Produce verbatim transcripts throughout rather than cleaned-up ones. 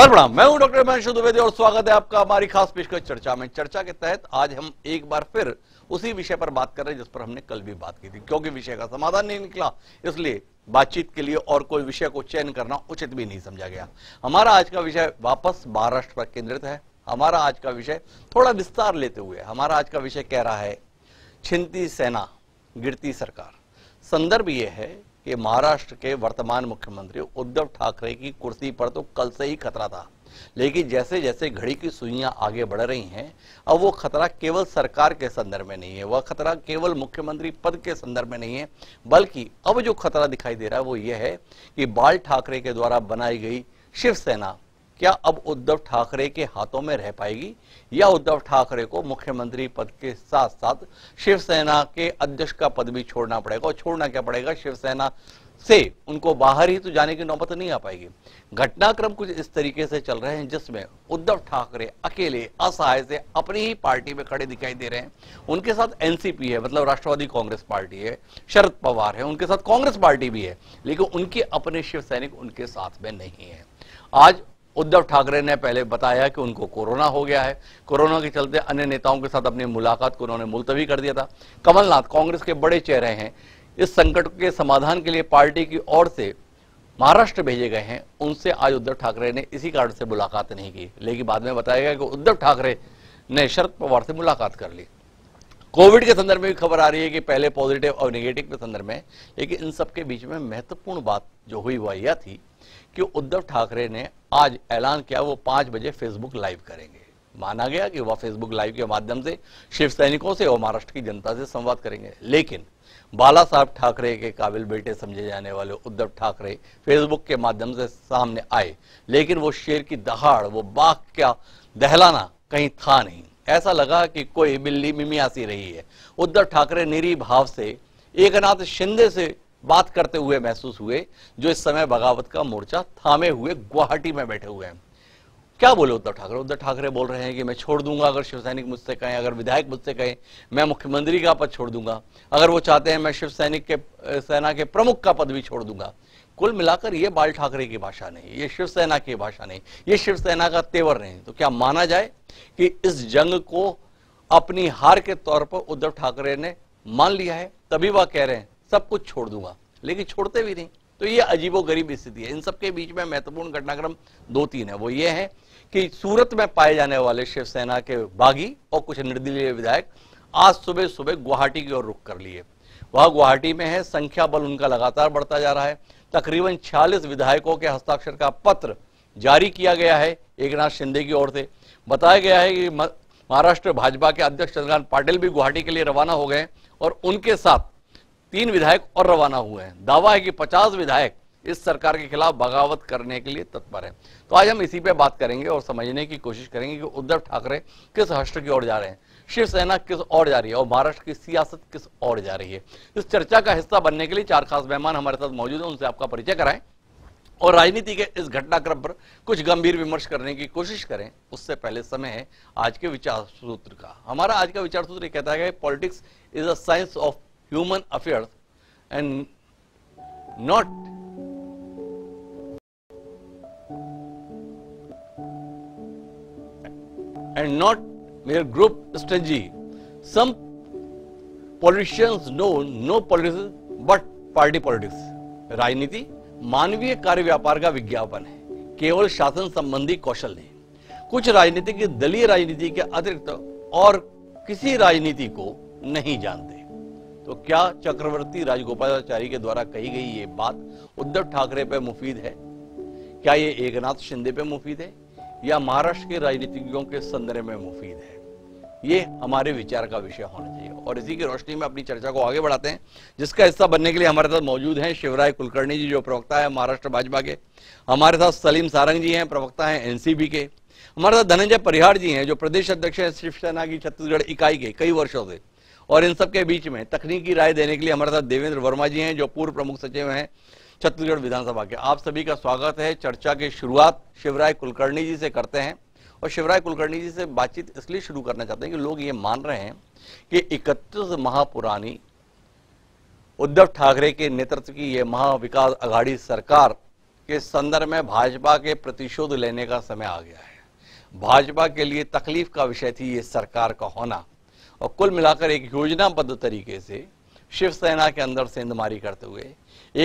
नमस्कार प्रणाम, मैं हूं डॉक्टर हिमांशु द्विवेदी और स्वागत है आपका हमारी खास पेशकश चर्चा में। चर्चा के तहत आज हम एक बार फिर उसी विषय पर बात कर रहे हैं जिस पर हमने कल भी बात की थी, क्योंकि विषय का समाधान नहीं निकला इसलिए बातचीत के लिए और कोई विषय को चयन करना उचित भी नहीं समझा गया। हमारा आज का विषय वापस महाराष्ट्र पर केंद्रित है। हमारा आज का विषय थोड़ा विस्तार लेते हुए हमारा आज का विषय कह रहा है छिनती सेना गिरती सरकार। संदर्भ यह है कि महाराष्ट्र के वर्तमान मुख्यमंत्री उद्धव ठाकरे की कुर्सी पर तो कल से ही खतरा था, लेकिन जैसे जैसे घड़ी की सुइयां आगे बढ़ रही हैं अब वो खतरा केवल सरकार के संदर्भ में नहीं है, वह खतरा केवल मुख्यमंत्री पद के संदर्भ में नहीं है, बल्कि अब जो खतरा दिखाई दे रहा है वो ये है कि बाल ठाकरे के द्वारा बनाई गई शिवसेना क्या अब उद्धव ठाकरे के हाथों में रह पाएगी, या उद्धव ठाकरे को मुख्यमंत्री पद के साथ साथ शिवसेना के अध्यक्ष का पद भी छोड़ना पड़ेगा। और छोड़ना क्या पड़ेगा, शिवसेना से उनको बाहर ही तो जाने की नौबत नहीं आ पाएगी। घटनाक्रम कुछ इस तरीके से चल रहे हैं जिसमें उद्धव ठाकरे अकेले असहाय से अपनी ही पार्टी में खड़े दिखाई दे रहे हैं। उनके साथ एनसीपी है, मतलब राष्ट्रवादी कांग्रेस पार्टी है, शरद पवार है, उनके साथ कांग्रेस पार्टी भी है, लेकिन उनके अपने शिव सैनिक उनके साथ में नहीं है। आज उद्धव ठाकरे ने पहले बताया कि उनको कोरोना हो गया है, कोरोना के चलते अन्य नेताओं के साथ अपनी मुलाकात को उन्होंने मुलतवी कर दिया था। कमलनाथ कांग्रेस के बड़े चेहरे हैं, इस संकट के समाधान के लिए पार्टी की ओर से महाराष्ट्र भेजे गए हैं, उनसे आज उद्धव ठाकरे ने इसी कारण से मुलाकात नहीं की, लेकिन बाद में बताया गया कि उद्धव ठाकरे ने शरद पवार से मुलाकात कर ली। कोविड के संदर्भ में भी खबर आ रही है कि पहले पॉजिटिव और निगेटिव के संदर्भ में, लेकिन इन सबके बीच में महत्वपूर्ण बात जो हुई वह यह थी कि उद्धव ठाकरे ने आज ऐलान किया वो पांच बजे फेसबुक लाइव करेंगे। माना गया कि वह फेसबुक लाइव के माध्यम से शिव सैनिकों से और महाराष्ट्र की जनता से संवाद करेंगे, लेकिन बाला साहब ठाकरे के काबिल बेटे समझे जाने वाले उद्धव ठाकरे फेसबुक के माध्यम से सामने आए, लेकिन वो शेर की दहाड़, वो बाघ का दहलाना कहीं था नहीं। ऐसा लगा कि कोई बिल्ली मिमियासी रही है। उद्धव ठाकरे निरी भाव से एकनाथ शिंदे से बात करते हुए महसूस हुए, जो इस समय बगावत का मोर्चा थामे हुए गुवाहाटी में बैठे हुए हैं। क्या बोले उद्धव ठाकरे? उद्धव ठाकरे बोल रहे हैं कि मैं छोड़ दूंगा अगर शिवसैनिक मुझसे कहें, अगर विधायक मुझसे कहें मैं मुख्यमंत्री का पद छोड़ दूंगा, अगर वो चाहते हैं मैं शिवसैनिक के सेना के प्रमुख का पद भी छोड़ दूंगा। कुल मिलाकर ये बाल ठाकरे की भाषा नहीं, ये शिवसेना की भाषा नहीं, ये शिवसेना का तेवर नहीं। तो क्या माना जाए कि इस जंग को अपनी हार के तौर पर उद्धव ठाकरे ने मान लिया है, तभी वह कह रहे हैं सब कुछ छोड़ दूंगा, लेकिन छोड़ते भी नहीं। तो ये अजीबोगरीब स्थिति है। इन सबके बीच में महत्वपूर्ण घटनाक्रम दो तीन है। वो ये है कि सूरत में पाए जाने वाले शिवसेना के बागी और कुछ निर्दलीय विधायक आज सुबह सुबह गुवाहाटी की ओर रुख कर लिए। वह गुवाहाटी में है, संख्या बल उनका लगातार बढ़ता जा रहा है। तकरीबन छियालीस विधायकों के हस्ताक्षर का पत्र जारी किया गया है एकनाथ शिंदे की ओर से। बताया गया है कि महाराष्ट्र भाजपा के अध्यक्ष चंद्रकांत पाटिल भी गुवाहाटी के लिए रवाना हो गए और उनके साथ तीन विधायक और रवाना हुए हैं। दावा है कि पचास विधायक इस सरकार के खिलाफ बगावत करने के लिए तत्पर हैं। तो आज हम इसी पे बात करेंगे और समझने की कोशिश करेंगे कि उद्धव ठाकरे किस राष्ट्र की ओर जा रहे हैं, शिवसेना किस ओर जा रही है और महाराष्ट्र की सियासत किस ओर जा रही है। इस चर्चा का हिस्सा बनने के लिए चार खास मेहमान हमारे साथ मौजूद हैं, उनसे आपका परिचय कराएं और राजनीति के इस घटनाक्रम पर कुछ गंभीर विमर्श करने की कोशिश करें। उससे पहले समय है आज के विचार सूत्र का। हमारा आज का विचार सूत्र कहता है politics is a science of human affairs and not and not mere group strategy. Some politicians know no politics but party politics. राजनीति मानवीय कार्य व्यापार का विज्ञापन है, केवल शासन संबंधी कौशल नहीं। कुछ राजनीति की दलीय राजनीति के अतिरिक्त और किसी राजनीति को नहीं जानते। तो क्या चक्रवर्ती राजगोपालाचारी के द्वारा कही गई ये बात उद्धव ठाकरे पे मुफीद है? क्या ये एकनाथ शिंदे पे मुफीद है या महाराष्ट्र के राजनीतिज्ञों के संदर्भ में मुफीद है? ये हमारे विचार का विषय होना चाहिए और इसी की रोशनी में अपनी चर्चा को आगे बढ़ाते हैं, जिसका हिस्सा बनने के लिए हमारे साथ मौजूद हैं शिवराय कुलकर्णी जी जो प्रवक्ता है महाराष्ट्र भाजपा के, हमारे साथ सलीम सारंग जी हैं प्रवक्ता हैं एनसीबी के, हमारे साथ धनंजय परिहार जी हैं जो प्रदेश अध्यक्ष हैं शिवसेना की छत्तीसगढ़ इकाई के कई वर्षों से, और इन सबके बीच में तकनीकी राय देने के लिए हमारे साथ देवेंद्र वर्मा जी हैं जो पूर्व प्रमुख सचिव हैं छत्तीसगढ़ विधानसभा के। आप सभी का स्वागत है। चर्चा की शुरुआत शिवराय कुलकर्णी जी से करते हैं और शिवराय कुलकर्णी जी से बातचीत इसलिए शुरू करना चाहते हैं कि लोग ये मान रहे हैं कि इकतीस माह पुरानी उद्धव ठाकरे के नेतृत्व की ये महाविकास अघाड़ी सरकार के संदर्भ में भाजपा के प्रतिशोध लेने का समय आ गया है। भाजपा के लिए तकलीफ का विषय थी ये सरकार का होना, और कुल मिलाकर एक योजनाबद्ध तरीके से शिवसेना के अंदर सेंधमारी करते हुए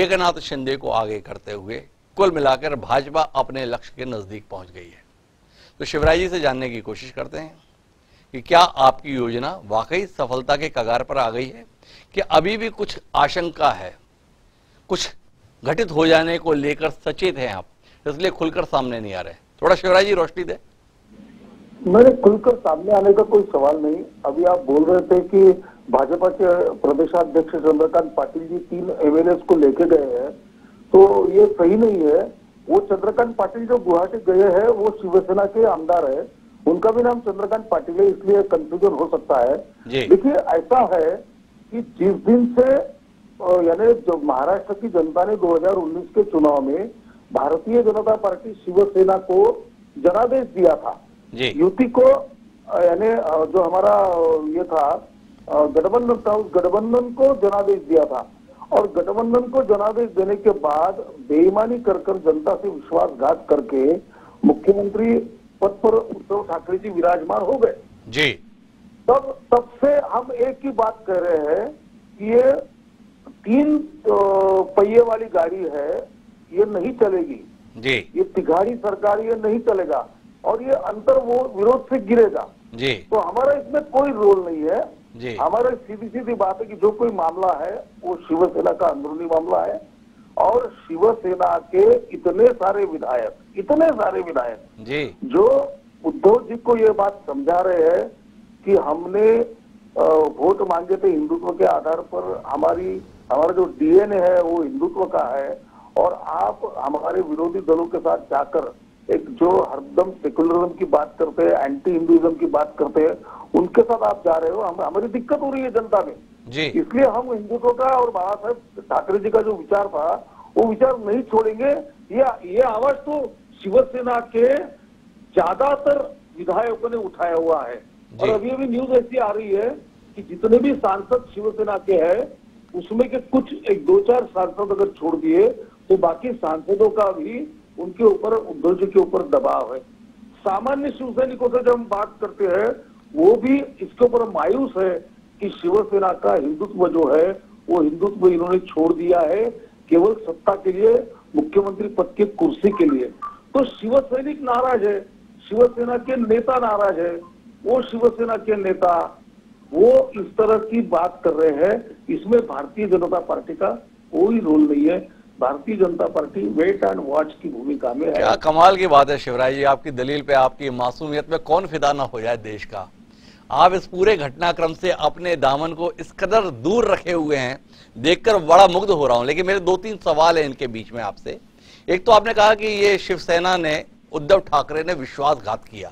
एकनाथ शिंदे को आगे करते हुए कुल मिलाकर भाजपा अपने लक्ष्य के नज़दीक पहुंच गई है। तो शिवराज जी से जानने की कोशिश करते हैं कि क्या आपकी योजना वाकई सफलता के कगार पर आ गई है कि अभी भी कुछ आशंका है, कुछ घटित हो जाने को लेकर सचेत हैं आप, इसलिए खुलकर सामने नहीं आ रहे? थोड़ा शिवराज जी रोशनी दे। मेरे खुलकर सामने आने का कोई सवाल नहीं। अभी आप बोल रहे थे कि भाजपा के प्रदेशाध्यक्ष चंद्रकांत पाटिल जी तीन एमएलएस को लेके गए हैं, तो ये सही नहीं है। वो चंद्रकांत पाटिल जो गुवाहाटी गए हैं वो शिवसेना के आमदार है, उनका भी नाम चंद्रकांत पाटिल है, इसलिए कंफ्यूजन हो सकता है। देखिए ऐसा है कि जिस दिन से यानी जो महाराष्ट्र की जनता ने दो हजार उन्नीस के चुनाव में भारतीय जनता पार्टी शिवसेना को जनादेश दिया था, युति को यानी जो हमारा ये था गठबंधन था, उस गठबंधन को जनादेश दिया था, और गठबंधन को जनादेश देने के बाद बेईमानी कर कर जनता से विश्वासघात करके मुख्यमंत्री पद पर उद्धव ठाकरे जी विराजमान हो गए जी। तब तब से हम एक ही बात कह रहे हैं कि ये तीन पहिए वाली गाड़ी है ये नहीं चलेगी जी, ये तिघाड़ी सरकार ये नहीं चलेगा, और ये अंतर वो विरोध से गिरेगा जी। तो हमारा इसमें कोई रोल नहीं है जी। हमारा सीधी सीधी बात है कि जो कोई मामला है वो शिवसेना का अंदरूनी मामला है, और शिवसेना के इतने सारे विधायक इतने सारे विधायक जी जो उद्धव जी को ये बात समझा रहे हैं कि हमने वोट मांगे थे हिंदुत्व के आधार पर, हमारी हमारा जो डीएनए है वो हिंदुत्व का है, और आप हमारे विरोधी दलों के साथ जाकर एक जो हरदम सेकुलरिज्म की बात करते हैं, एंटी हिंदुइज्म की बात करते हैं, उनके साथ आप जा रहे हो, हम हमारी दिक्कत हो रही है जनता में जी। इसलिए हम हिंदुत्व का और बाबा साहेब ठाकरे जी का जो विचार था वो विचार नहीं छोड़ेंगे। ये ये आवाज तो शिवसेना के ज्यादातर विधायकों ने उठाया हुआ है, और अभी अभी न्यूज ऐसी आ रही है कि जितने भी सांसद शिवसेना के हैं उसमें के कुछ एक दो चार सांसद अगर छोड़ दिए तो बाकी सांसदों का भी उनके ऊपर उद्धव जी के ऊपर दबाव है। सामान्य शिवसैनिकों से जब हम बात करते हैं वो भी इसके ऊपर मायूस है कि शिवसेना का हिंदुत्व जो है वो हिंदुत्व इन्होंने छोड़ दिया है केवल सत्ता के लिए, मुख्यमंत्री पद की कुर्सी के लिए। तो शिवसैनिक नाराज है, शिवसेना के नेता नाराज है, वो शिवसेना के नेता वो इस तरह की बात कर रहे हैं, इसमें भारतीय जनता पार्टी का कोई रोल नहीं है। Bharatiya Janata party wait and watch की भूमिका में है। क्या कमाल की बात है शिवराज जी, आपकी दलील पे, आपकी मासूमियत में कौन फिदा ना हो जाए देश का। आप इस पूरे घटनाक्रम से अपने दामन को इस कदर दूर रखे हुए हैं, देखकर बड़ा मुग्ध हो रहा हूं। लेकिन मेरे दो तीन सवाल हैं इनके बीच में आपसे। एक तो आपने कहा कि ये शिवसेना ने, उद्धव ठाकरे ने विश्वासघात किया,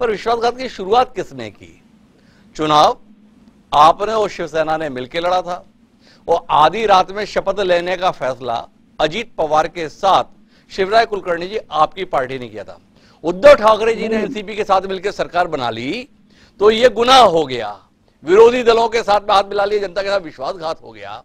पर विश्वासघात की शुरुआत किसने की? चुनाव आपने और शिवसेना ने मिलकर लड़ा था, और आधी रात में शपथ लेने का फैसला अजीत पवार के साथ शिवराज कुलकर्णी जी आपकी पार्टी ने किया था। उद्धव ठाकरे जी ने एनसीपी के साथ मिलकर सरकार बना ली, तो यह गुनाह हो गया, विरोधी दलों के साथ में हाथ मिला लिया, जनता के साथ विश्वासघात हो गया।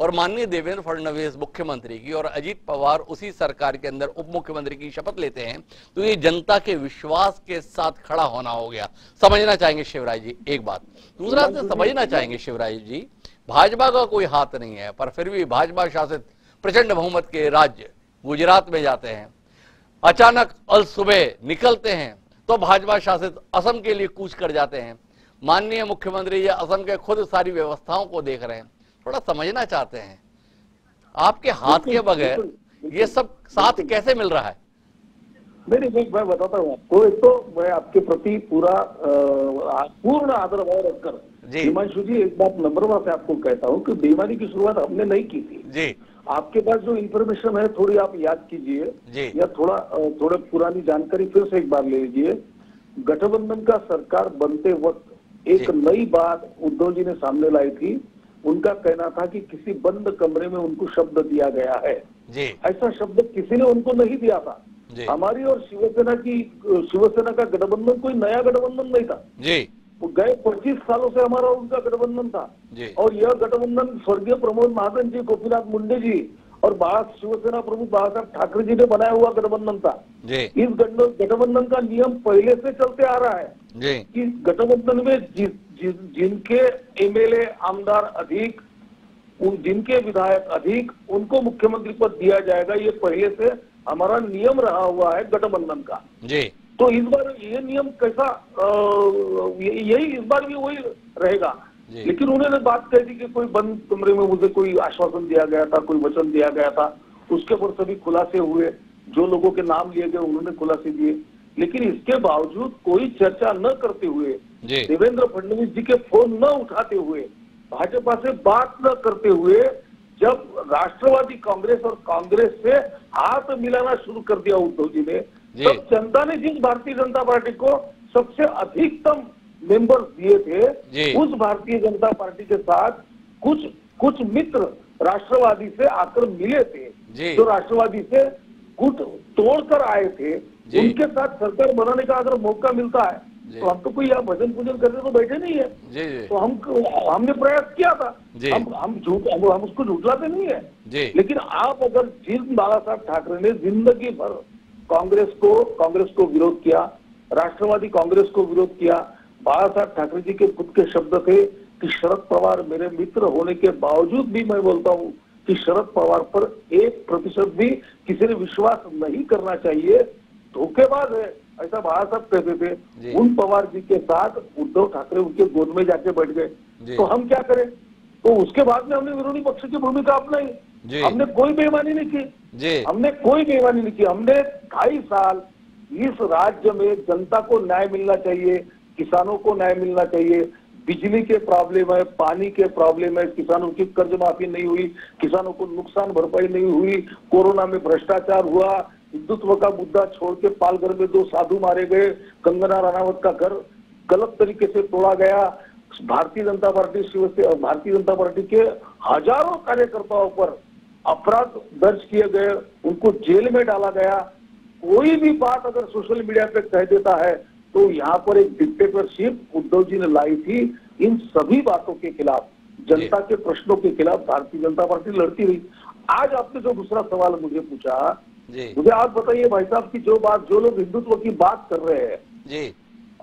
और माननीय देवेंद्र फडणवीस मुख्यमंत्री की और अजीत पवार उसी सरकार के अंदर उप मुख्यमंत्री की शपथ लेते हैं, तो ये जनता के विश्वास के साथ खड़ा होना हो गया। समझना चाहेंगे शिवराज जी एक बात। दूसरा से समझना चाहेंगे शिवराज जी, भाजपा का कोई हाथ नहीं है, पर फिर भी भाजपा शासित प्रचंड बहुमत के राज्य गुजरात में जाते हैं, अचानक अल सुबह निकलते हैं तो भाजपा शासित असम के लिए कूच कर जाते हैं। माननीय मुख्यमंत्री जी असम के खुद सारी व्यवस्थाओं को देख रहे हैं, थोड़ा समझना चाहते हैं आपके हाथ के बगैर ये सब साथ कैसे मिल रहा है? मेरे मैं बताता हूँ आपको, एक तो मैं आपके प्रति पूरा पूर्ण आदर भाव रखकर हिमांशु जी एक बात नंबर वन से आपको कहता हूँ कि बेईमानी की शुरुआत हमने नहीं की थी जी। आपके पास जो इन्फॉर्मेशन है थोड़ी आप याद कीजिए, या थोड़ा थोड़ा पुरानी जानकारी फिर से एक बार ले लीजिए। गठबंधन का सरकार बनते वक्त एक नई बात उद्धव जी ने सामने लाई थी, उनका कहना था कि किसी बंद कमरे में उनको शब्द दिया गया है जी। ऐसा शब्द किसी ने उनको नहीं दिया था। हमारी और शिवसेना की शिवसेना का गठबंधन कोई नया गठबंधन नहीं था जी। गए पच्चीस सालों से हमारा उनका गठबंधन था, और यह गठबंधन स्वर्गीय प्रमोद महाजन जी, गोपीनाथ मुंडे जी और शिवसेना प्रमुख बाला साहब ठाकरे जी ने बनाया हुआ गठबंधन था। इस गठबंधन का नियम पहले से चलते आ रहा है कि गठबंधन में जि, जि, जिनके एमएलए आमदार अधिक, उन जिनके विधायक अधिक, उनको मुख्यमंत्री पद दिया जाएगा। ये पहले से हमारा नियम रहा हुआ है गठबंधन का। जी। तो इस बार ये नियम कैसा, यही इस बार भी वही रहेगा। लेकिन उन्होंने बात कही थी कि कोई बंद कमरे में मुझे कोई आश्वासन दिया गया था, कोई वचन दिया गया था, उसके ऊपर सभी खुलासे हुए। जो लोगों के नाम लिए गए उन्होंने खुलासे दिए, लेकिन इसके बावजूद कोई चर्चा न करते हुए, देवेंद्र फडणवीस जी के फोन न उठाते हुए, भाजपा से बात न करते हुए, जब राष्ट्रवादी कांग्रेस और कांग्रेस से हाथ मिलाना शुरू कर दिया उद्धव जी ने, तब जनता ने जिस भारतीय जनता पार्टी को सबसे अधिकतम मेंबर्स दिए थे, उस भारतीय जनता पार्टी के साथ कुछ कुछ मित्र राष्ट्रवादी से आकर मिले थे, जो राष्ट्रवादी से गुट तोड़कर आए थे। उनके साथ सरकार बनाने का अगर मौका मिलता है तो हम तो कोई यहाँ भजन पूजन करने तो बैठे नहीं है। जी जी। तो हम हमने प्रयास किया था, हम हम झूठ हम, हम उसको झूठलाते नहीं है। लेकिन आप अगर जिन बाला साहब ठाकरे ने जिंदगी भर कांग्रेस को कांग्रेस को विरोध किया, राष्ट्रवादी कांग्रेस को विरोध किया, बाला साहब ठाकरे जी के खुद के शब्द थे कि शरद पवार मेरे मित्र होने के बावजूद भी मैं बोलता हूं कि शरद पवार पर एक प्रतिशत भी किसी ने विश्वास नहीं करना चाहिए, धोखेबाज है, ऐसा बाला साहब कहते थे। उन पवार जी के साथ उद्धव ठाकरे उनके गोद में जाके बैठ गए, तो हम क्या करें? तो उसके बाद में हमने विरोधी पक्ष की भूमिका अपनाई, हमने कोई बेईमानी नहीं की, हमने कोई बेईमानी नहीं की। हमने ढाई साल इस राज्य में जनता को न्याय मिलना चाहिए, किसानों को न्याय मिलना चाहिए, बिजली के प्रॉब्लम है, पानी के प्रॉब्लम है, किसानों की कर्ज माफी नहीं हुई, किसानों को नुकसान भरपाई नहीं हुई, कोरोना में भ्रष्टाचार हुआ, हिंदुत्व का मुद्दा छोड़ के पालघर में दो साधु मारे गए, कंगना राणावत का घर गलत तरीके से तोड़ा गया, भारतीय जनता पार्टी शिवसेना भारतीय जनता पार्टी के हजारों कार्यकर्ताओं पर अपराध दर्ज किए गए, उनको जेल में डाला गया। कोई भी बात अगर सोशल मीडिया पर कह देता है तो यहाँ पर एक डिक्टेटरशिप उद्धव जी ने लाई थी। इन सभी बातों के खिलाफ, जनता के प्रश्नों के खिलाफ भारतीय जनता पार्टी लड़ती रही। आज आपने जो दूसरा सवाल मुझे पूछा, मुझे आप बताइए भाई साहब की जो बात जो लोग हिंदुत्व की बात कर रहे हैं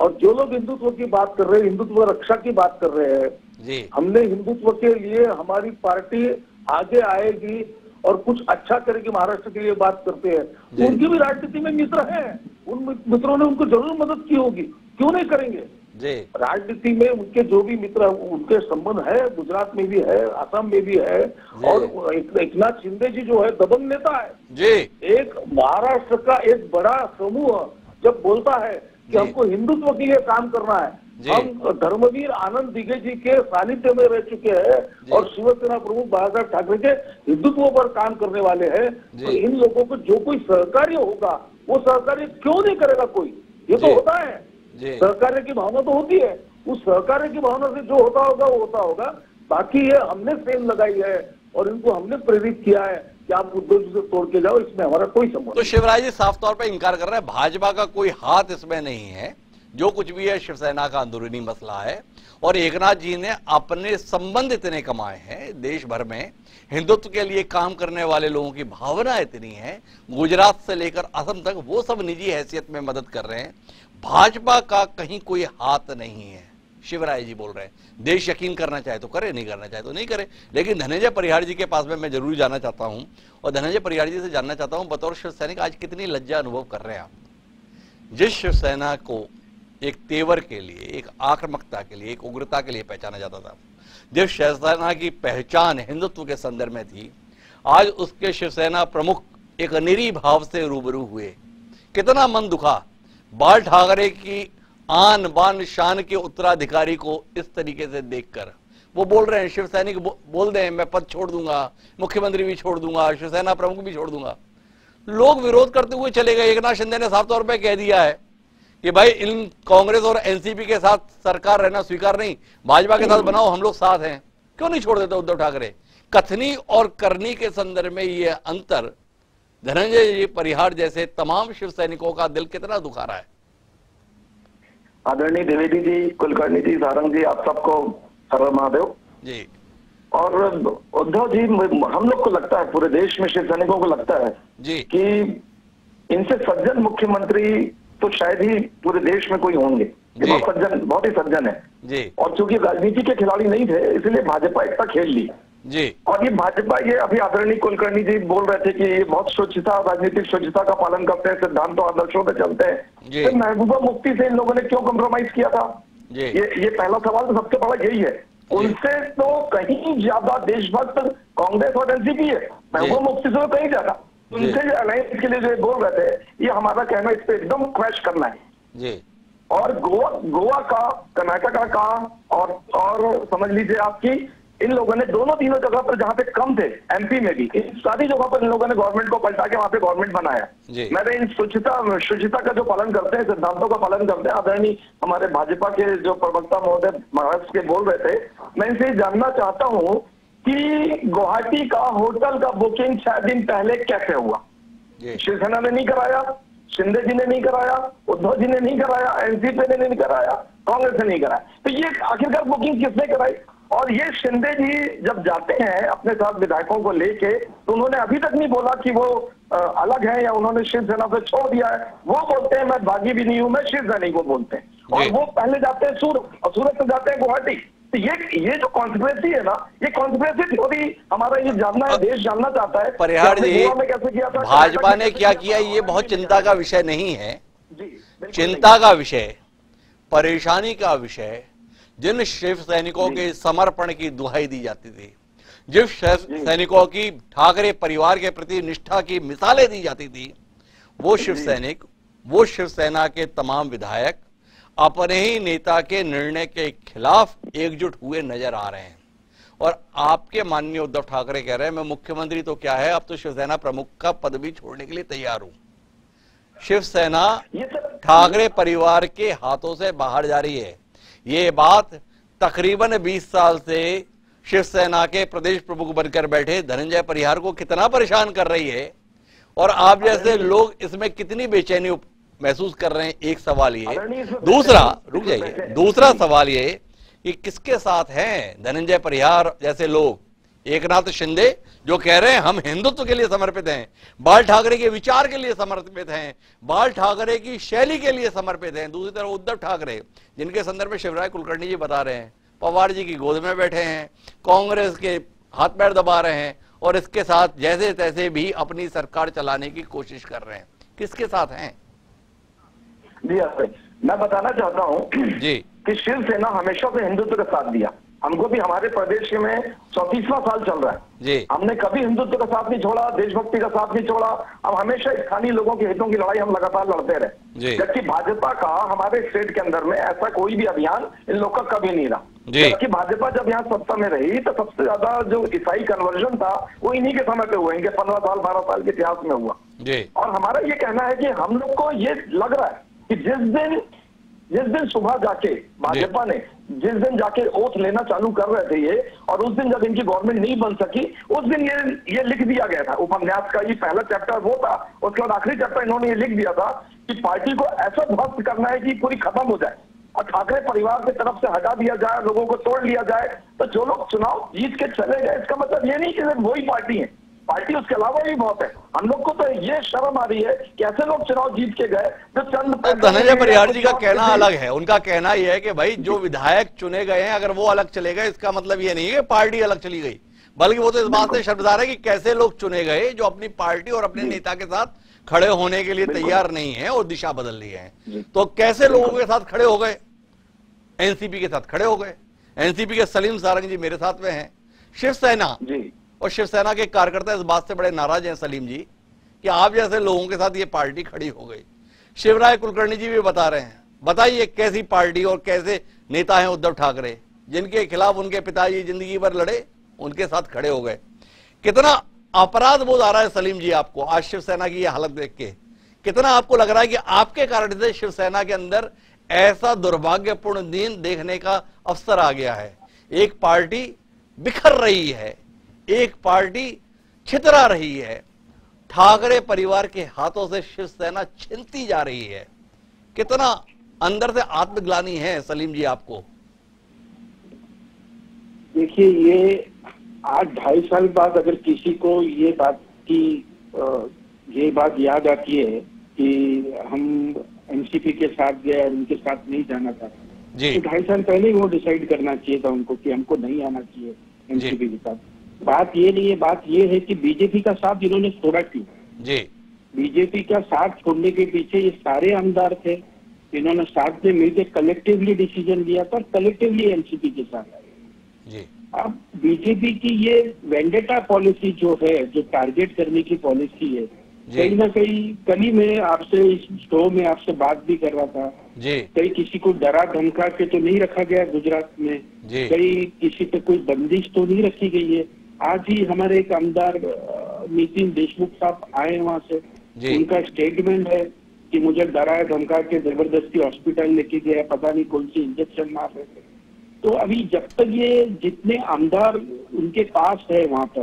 और जो लोग हिंदुत्व की बात कर रहे हैं, हिंदुत्व रक्षा की बात कर रहे हैं, हमने हिंदुत्व के लिए हमारी पार्टी आगे आएगी और कुछ अच्छा करेगी महाराष्ट्र के लिए बात करते हैं। उनकी भी राजनीति में मित्र है, उन मित्रों ने उनको जरूर मदद की होगी, क्यों नहीं करेंगे? राजनीति में उनके जो भी मित्र, उनके संबंध है, गुजरात में भी है, असम में भी है। और एकनाथ शिंदे जी जो है दबंग नेता है जी। एक महाराष्ट्र का एक बड़ा समूह जब बोलता है कि हमको हिंदुत्व के लिए काम करना है, हम धर्मवीर आनंद दिघे जी के सानिध्य में रह चुके हैं और शिवसेना प्रमुख बाला साहब ठाकरे के हिंदुत्व पर काम करने वाले हैं, तो इन लोगों को जो कोई सहकार्य होगा वो सहकार्य क्यों नहीं करेगा कोई? ये तो होता है, सहकार्य की भावना तो होती है। उस सहकार्य की भावना से जो होता होगा वो होता होगा। बाकी ये हमने सेल लगाई है और इनको हमने प्रेरित किया है कि आप उद्धव जी से तोड़ के जाओ, इसमें हमारा कोई संबंध। तो शिवराज जी साफ तौर पर इनकार कर रहे हैं, भाजपा का कोई हाथ इसमें नहीं है, जो कुछ भी है शिवसेना का अंदरूनी मसला है। और एकनाथ जी ने अपने संबंध इतने कमाए हैं देश भर में, हिंदुत्व के लिए काम करने वाले लोगों की भावना इतनी है, गुजरात से लेकर असम तक वो सब निजी हैसियत में मदद कर रहे हैं। भाजपा का कहीं कोई हाथ नहीं है, शिवराय जी बोल रहे हैं। देश यकीन करना चाहे तो करे, नहीं करना चाहे तो नहीं करे। लेकिन धनंजय परिहार जी के पास में मैं जरूर जाना चाहता हूँ और धनंजय परिहार जी से जानना चाहता हूँ, बतौर शिव सैनिक आज कितनी लज्जा अनुभव कर रहे हैं आप? जिस शिवसेना को एक तेवर के लिए, एक आक्रामकता के लिए, एक उग्रता के लिए पहचाना जाता था, जब शिवसेना की पहचान हिंदुत्व के संदर्भ में थी, आज उसके शिवसेना प्रमुख एक निरी भाव से रूबरू हुए। कितना मन दुखा बाल ठाकरे की आन बान शान के उत्तराधिकारी को इस तरीके से देखकर। वो बोल रहे हैं, शिव सैनिक बो, बोल रहे हैं मैं पद छोड़ दूंगा, मुख्यमंत्री भी छोड़ दूंगा, शिवसेना प्रमुख भी छोड़ दूंगा। लोग विरोध करते हुए चले गए। एकनाथ शिंदे ने साफ तौर पर कह दिया है कि भाई इन कांग्रेस और एनसीपी के साथ सरकार रहना स्वीकार नहीं, भाजपा के साथ बनाओ, हम लोग साथ हैं। क्यों नहीं छोड़ देते उद्धव ठाकरे? कथनी और करनी के संदर्भ में ये अंतर धनंजय जी परिहार जैसे तमाम शिव सैनिकों का दिल कितना दुखा रहा है? आदरणीय द्विवेदी जी, कुलकर्णी जी, सारंग जी, आप सबको सर्व महादेव जी। और उद्धव जी, हम लोग को लगता है, पूरे देश में शिव सैनिकों को लगता है जी कि इनसे सज्जन मुख्यमंत्री तो शायद ही पूरे देश में कोई होंगे। बहुत सज्जन, बहुत ही सज्जन है जी। और चूंकि राजनीति के खिलाड़ी नहीं थे इसलिए भाजपा एकता खेल ली जी। और ये भाजपा, ये अभी आदरणीय कुलकर्णी जी बोल रहे थे कि ये बहुत स्वच्छता, राजनीतिक स्वच्छता का पालन करते हैं, सिद्धांतों आदर्शों पर चलते हैं। तो महबूबा मुफ्ती से इन लोगों ने क्यों कॉम्प्रोमाइज किया था, ये ये पहला सवाल तो सबसे बड़ा यही है। उनसे तो कहीं ज्यादा देशभक्त कांग्रेस और एनसीपी है, महबूबा मुफ्ती से तो कहीं ज्यादा। उनसे जो अलायंस के लिए जो बोल रहे थे, ये हमारा कहना इस पे एकदम क्रैश करना है जी। और गोवा गोवा का, कर्नाटका का और और समझ लीजिए आपकी, इन लोगों ने दोनों तीनों जगह पर जहाँ पे कम थे, एमपी में भी, इन सारी जगह पर इन लोगों ने गवर्नमेंट को पलटा के वहाँ पे गवर्नमेंट बनाया। मैंने इन स्वच्छता स्वच्छता का जो पालन करते हैं, सिद्धांतों का पालन करते हैं, आदरणीय हमारे भाजपा के जो प्रवक्ता महोदय महाराष्ट्र के बोल रहे थे। मैं इनसे जानना चाहता हूँ कि गुवाहाटी का होटल का बुकिंग छह दिन पहले कैसे हुआ? शिवसेना ने नहीं कराया, शिंदे जी ने नहीं कराया, उद्धव जी ने नहीं कराया, एनसीपी ने नहीं कराया, कांग्रेस ने नहीं कराया। तो ये आखिरकार बुकिंग किसने कराई? और ये शिंदे जी जब जाते हैं अपने साथ विधायकों को लेके, तो उन्होंने अभी तक नहीं बोला कि वो अलग है या उन्होंने शिवसेना से छोड़ दिया है। वो बोलते हैं मैं भागी भी नहीं हूं, मैं शिवसैनिक को बोलते हैं। और वो पहले जाते हैं सूरत और सूरत से जाते हैं गुवाहाटी। तो ये ये जो कॉन्स्पिरेसी है ना, ये कॉन्स्पिरेसी थ्योरी हमारा ये जानना है, देश जानना चाहता है गोवा में कैसे किया था, भाजपा ने क्या किया। ये बहुत चिंता का विषय नहीं है, चिंता का विषय, परेशानी का विषय, जिन शिव सैनिकों के समर्पण की दुहाई दी जाती थी, जिन शिव सैनिकों की ठाकरे परिवार के प्रति निष्ठा की मिसालें दी जाती थी, वो शिव सैनिक, वो शिवसेना के तमाम विधायक अपने ही नेता के निर्णय के खिलाफ एकजुट हुए नजर आ रहे हैं। और आपके माननीय उद्धव ठाकरे कह रहे हैं मैं मुख्यमंत्री तो क्या है, अब तो शिवसेना प्रमुख का पद भी छोड़ने के लिए तैयार हूं। शिवसेना ठाकरे परिवार के हाथों से बाहर जा रही है। ये बात तकरीबन बीस साल से शिवसेना के प्रदेश प्रमुख बनकर बैठे धनंजय परिहार को कितना परेशान कर रही है, और आप जैसे लोग इसमें कितनी बेचैनी महसूस कर रहे हैं, एक सवाल ये। दूसरा, रुक जाइए, दूसरा सवाल ये कि किसके साथ हैं धनंजय परिहार जैसे लोग? एकनाथ शिंदे जो कह रहे हैं हम हिंदुत्व के लिए समर्पित हैं, बाल ठाकरे के विचार के लिए समर्पित हैं, बाल ठाकरे की शैली के लिए समर्पित हैं। दूसरी तरफ उद्धव ठाकरे जिनके संदर्भ में शिवराय कुलकर्णी जी बता रहे हैं पवार जी की गोद में बैठे हैं, कांग्रेस के हाथ पैर दबा रहे हैं और इसके साथ जैसे तैसे भी अपनी सरकार चलाने की कोशिश कर रहे हैं। किसके साथ हैं जी? मैं बताना चाहता हूँ जी कि शिवसेना हमेशा से हिंदुत्व का साथ दिया। हमको भी, हमारे प्रदेश में चौतीसवां साल चल रहा है जी। हमने कभी हिंदुत्व का साथ नहीं छोड़ा, देशभक्ति का साथ नहीं छोड़ा। हम हमेशा स्थानीय लोगों के हितों की लड़ाई हम लगातार लड़ते रहे, जबकि भाजपा का हमारे स्टेट के अंदर में ऐसा कोई भी अभियान इन लोग का कभी नहीं रहा। जबकि भाजपा जब यहाँ सत्ता में रही तो सबसे ज्यादा जो ईसाई कन्वर्जन था वो इन्हीं के समय पे हुआ, इनके पंद्रह साल बारह साल के इतिहास में हुआ। और हमारा ये कहना है कि हम लोग को ये लग रहा है कि जिस दिन जिस दिन सुबह जाके भाजपा ने जिस दिन जाके ओथ लेना चालू कर रहे थे ये, और उस दिन जब इनकी गवर्नमेंट नहीं बन सकी उस दिन ये ये लिख दिया गया था। उपन्यास का ये पहला चैप्टर वो था, उसके बाद आखिरी चैप्टर इन्होंने ये लिख दिया था कि पार्टी को ऐसा ध्वस्त करना है कि पूरी खत्म हो जाए और ठाकरे परिवार की तरफ से हटा दिया जाए, लोगों को तोड़ लिया जाए। तो जो लोग चुनाव जीत के चले गए, इसका मतलब ये नहीं कि सिर्फ वही पार्टी है, पार्टी उसके अलावा भी बहुत है। हम लोग को तो ये शर्म आ रही है कि ऐसे लोग चुनाव जीत के गए जो चंद धनंजय परिहार जी का कहना अलग है। उनका कहना यह है कि भाई जो विधायक चुने गए हैं अगर वो अलग चले गए इसका मतलब ये नहीं है कि पार्टी अलग चली गई, बल्कि वो तो इस बात से शर्मसार है कि कैसे लोग चुने गए जो अपनी पार्टी और अपने नेता के साथ खड़े होने के लिए तैयार नहीं है और दिशा बदल रही है। तो कैसे लोगों के साथ खड़े हो गए? एनसीपी के साथ खड़े हो गए। एनसीपी के सलीम सारंग जी मेरे साथ में हैं। शिवसेना और शिवसेना के कार्यकर्ता इस बात से बड़े नाराज हैं सलीम जी कि आप जैसे लोगों के साथ ये पार्टी खड़ी हो गई। शिवराय कुलकर्णी जी भी बता रहे हैं, बताइए कैसी पार्टी और कैसे नेता हैं उद्धव ठाकरे जिनके खिलाफ उनके पिताजी जिंदगी भर लड़े, उनके साथ खड़े हो गए। कितना अपराध बोध आ रहा है सलीम जी आपको आज शिवसेना की ये हालत देख के? कितना आपको लग रहा है कि आपके कारण से शिवसेना के अंदर ऐसा दुर्भाग्यपूर्ण दिन देखने का अवसर आ गया है? एक पार्टी बिखर रही है, एक पार्टी छितरा रही है, ठाकरे परिवार के हाथों से शिवसेना छिनती जा रही है। कितना अंदर से आत्मग्लानी है सलीम जी आपको? देखिए, ये आज ढाई साल बाद अगर किसी को ये बात की ये बात याद आती है कि हम एनसीपी के साथ गए और उनके साथ नहीं जाना था, तो ढाई साल पहले ही वो डिसाइड करना चाहिए था उनको कि हमको नहीं आना चाहिए एनसीपी के साथ। बात ये नहीं है, बात ये है कि बीजेपी का साथ इन्होंने छोड़ा क्यों। बीजेपी का साथ छोड़ने के पीछे ये सारे आमदार थे, इन्होंने साथ में मिलकर कलेक्टिवली डिसीजन लिया था, कलेक्टिवली एनसीपी के साथ आए। अब बीजेपी की ये वेंडेटा पॉलिसी जो है, जो टारगेट करने की पॉलिसी है, कहीं ना कहीं कल ही मैं आपसे इस शो में आपसे बात भी कर रहा था, कहीं किसी को डरा धमका के तो नहीं रखा गया गुजरात में, कहीं किसी पे कोई बंदिश तो नहीं रखी गई है। आज ही हमारे एक आमदार नितिन देशमुख साहब आए वहाँ से, उनका स्टेटमेंट है कि मुझे डराया धमका के जबरदस्ती हॉस्पिटल लेके गया, पता नहीं कौन सी इंजेक्शन मार रहे थे। तो अभी जब तक ये जितने आमदार उनके पास है वहाँ पर,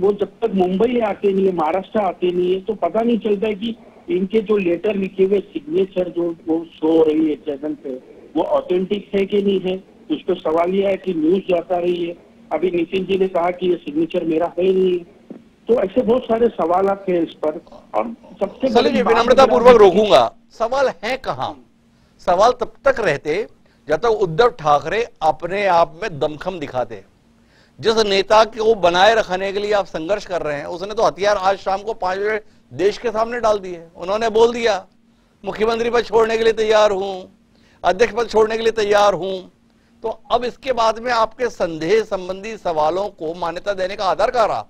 वो जब तक मुंबई आते नहीं है, महाराष्ट्र आते नहीं है, तो पता नहीं चलता है कि इनके जो लेटर लिखे हुए सिग्नेचर जो वो शो रही है चैनल पे, वो ऑथेंटिक है कि नहीं है, उस पर सवाल यह है कि न्यूज जाता रही है। अभी नितिन जी ने कहा कि ये सिग्नेचर मेरा है नहीं, तो ऐसे बहुत सारे सवाल थे इस पर। और सबसे पहले विनम्रतापूर्वक रोकूंगा, सवाल है कहाँ? सवाल तब तक रहते जब तक उद्धव ठाकरे अपने आप में दमखम दिखाते। जिस नेता को बनाए रखने के लिए आप संघर्ष कर रहे हैं, उसने तो हथियार आज शाम को पांच बजे देश के सामने डाल दिए। उन्होंने बोल दिया मुख्यमंत्री पद छोड़ने के लिए तैयार हूं, अध्यक्ष पद छोड़ने के लिए तैयार हूं। तो अब इसके बाद में आपके संदेह संबंधी सवालों को मान्यता देने का आधार कह रहा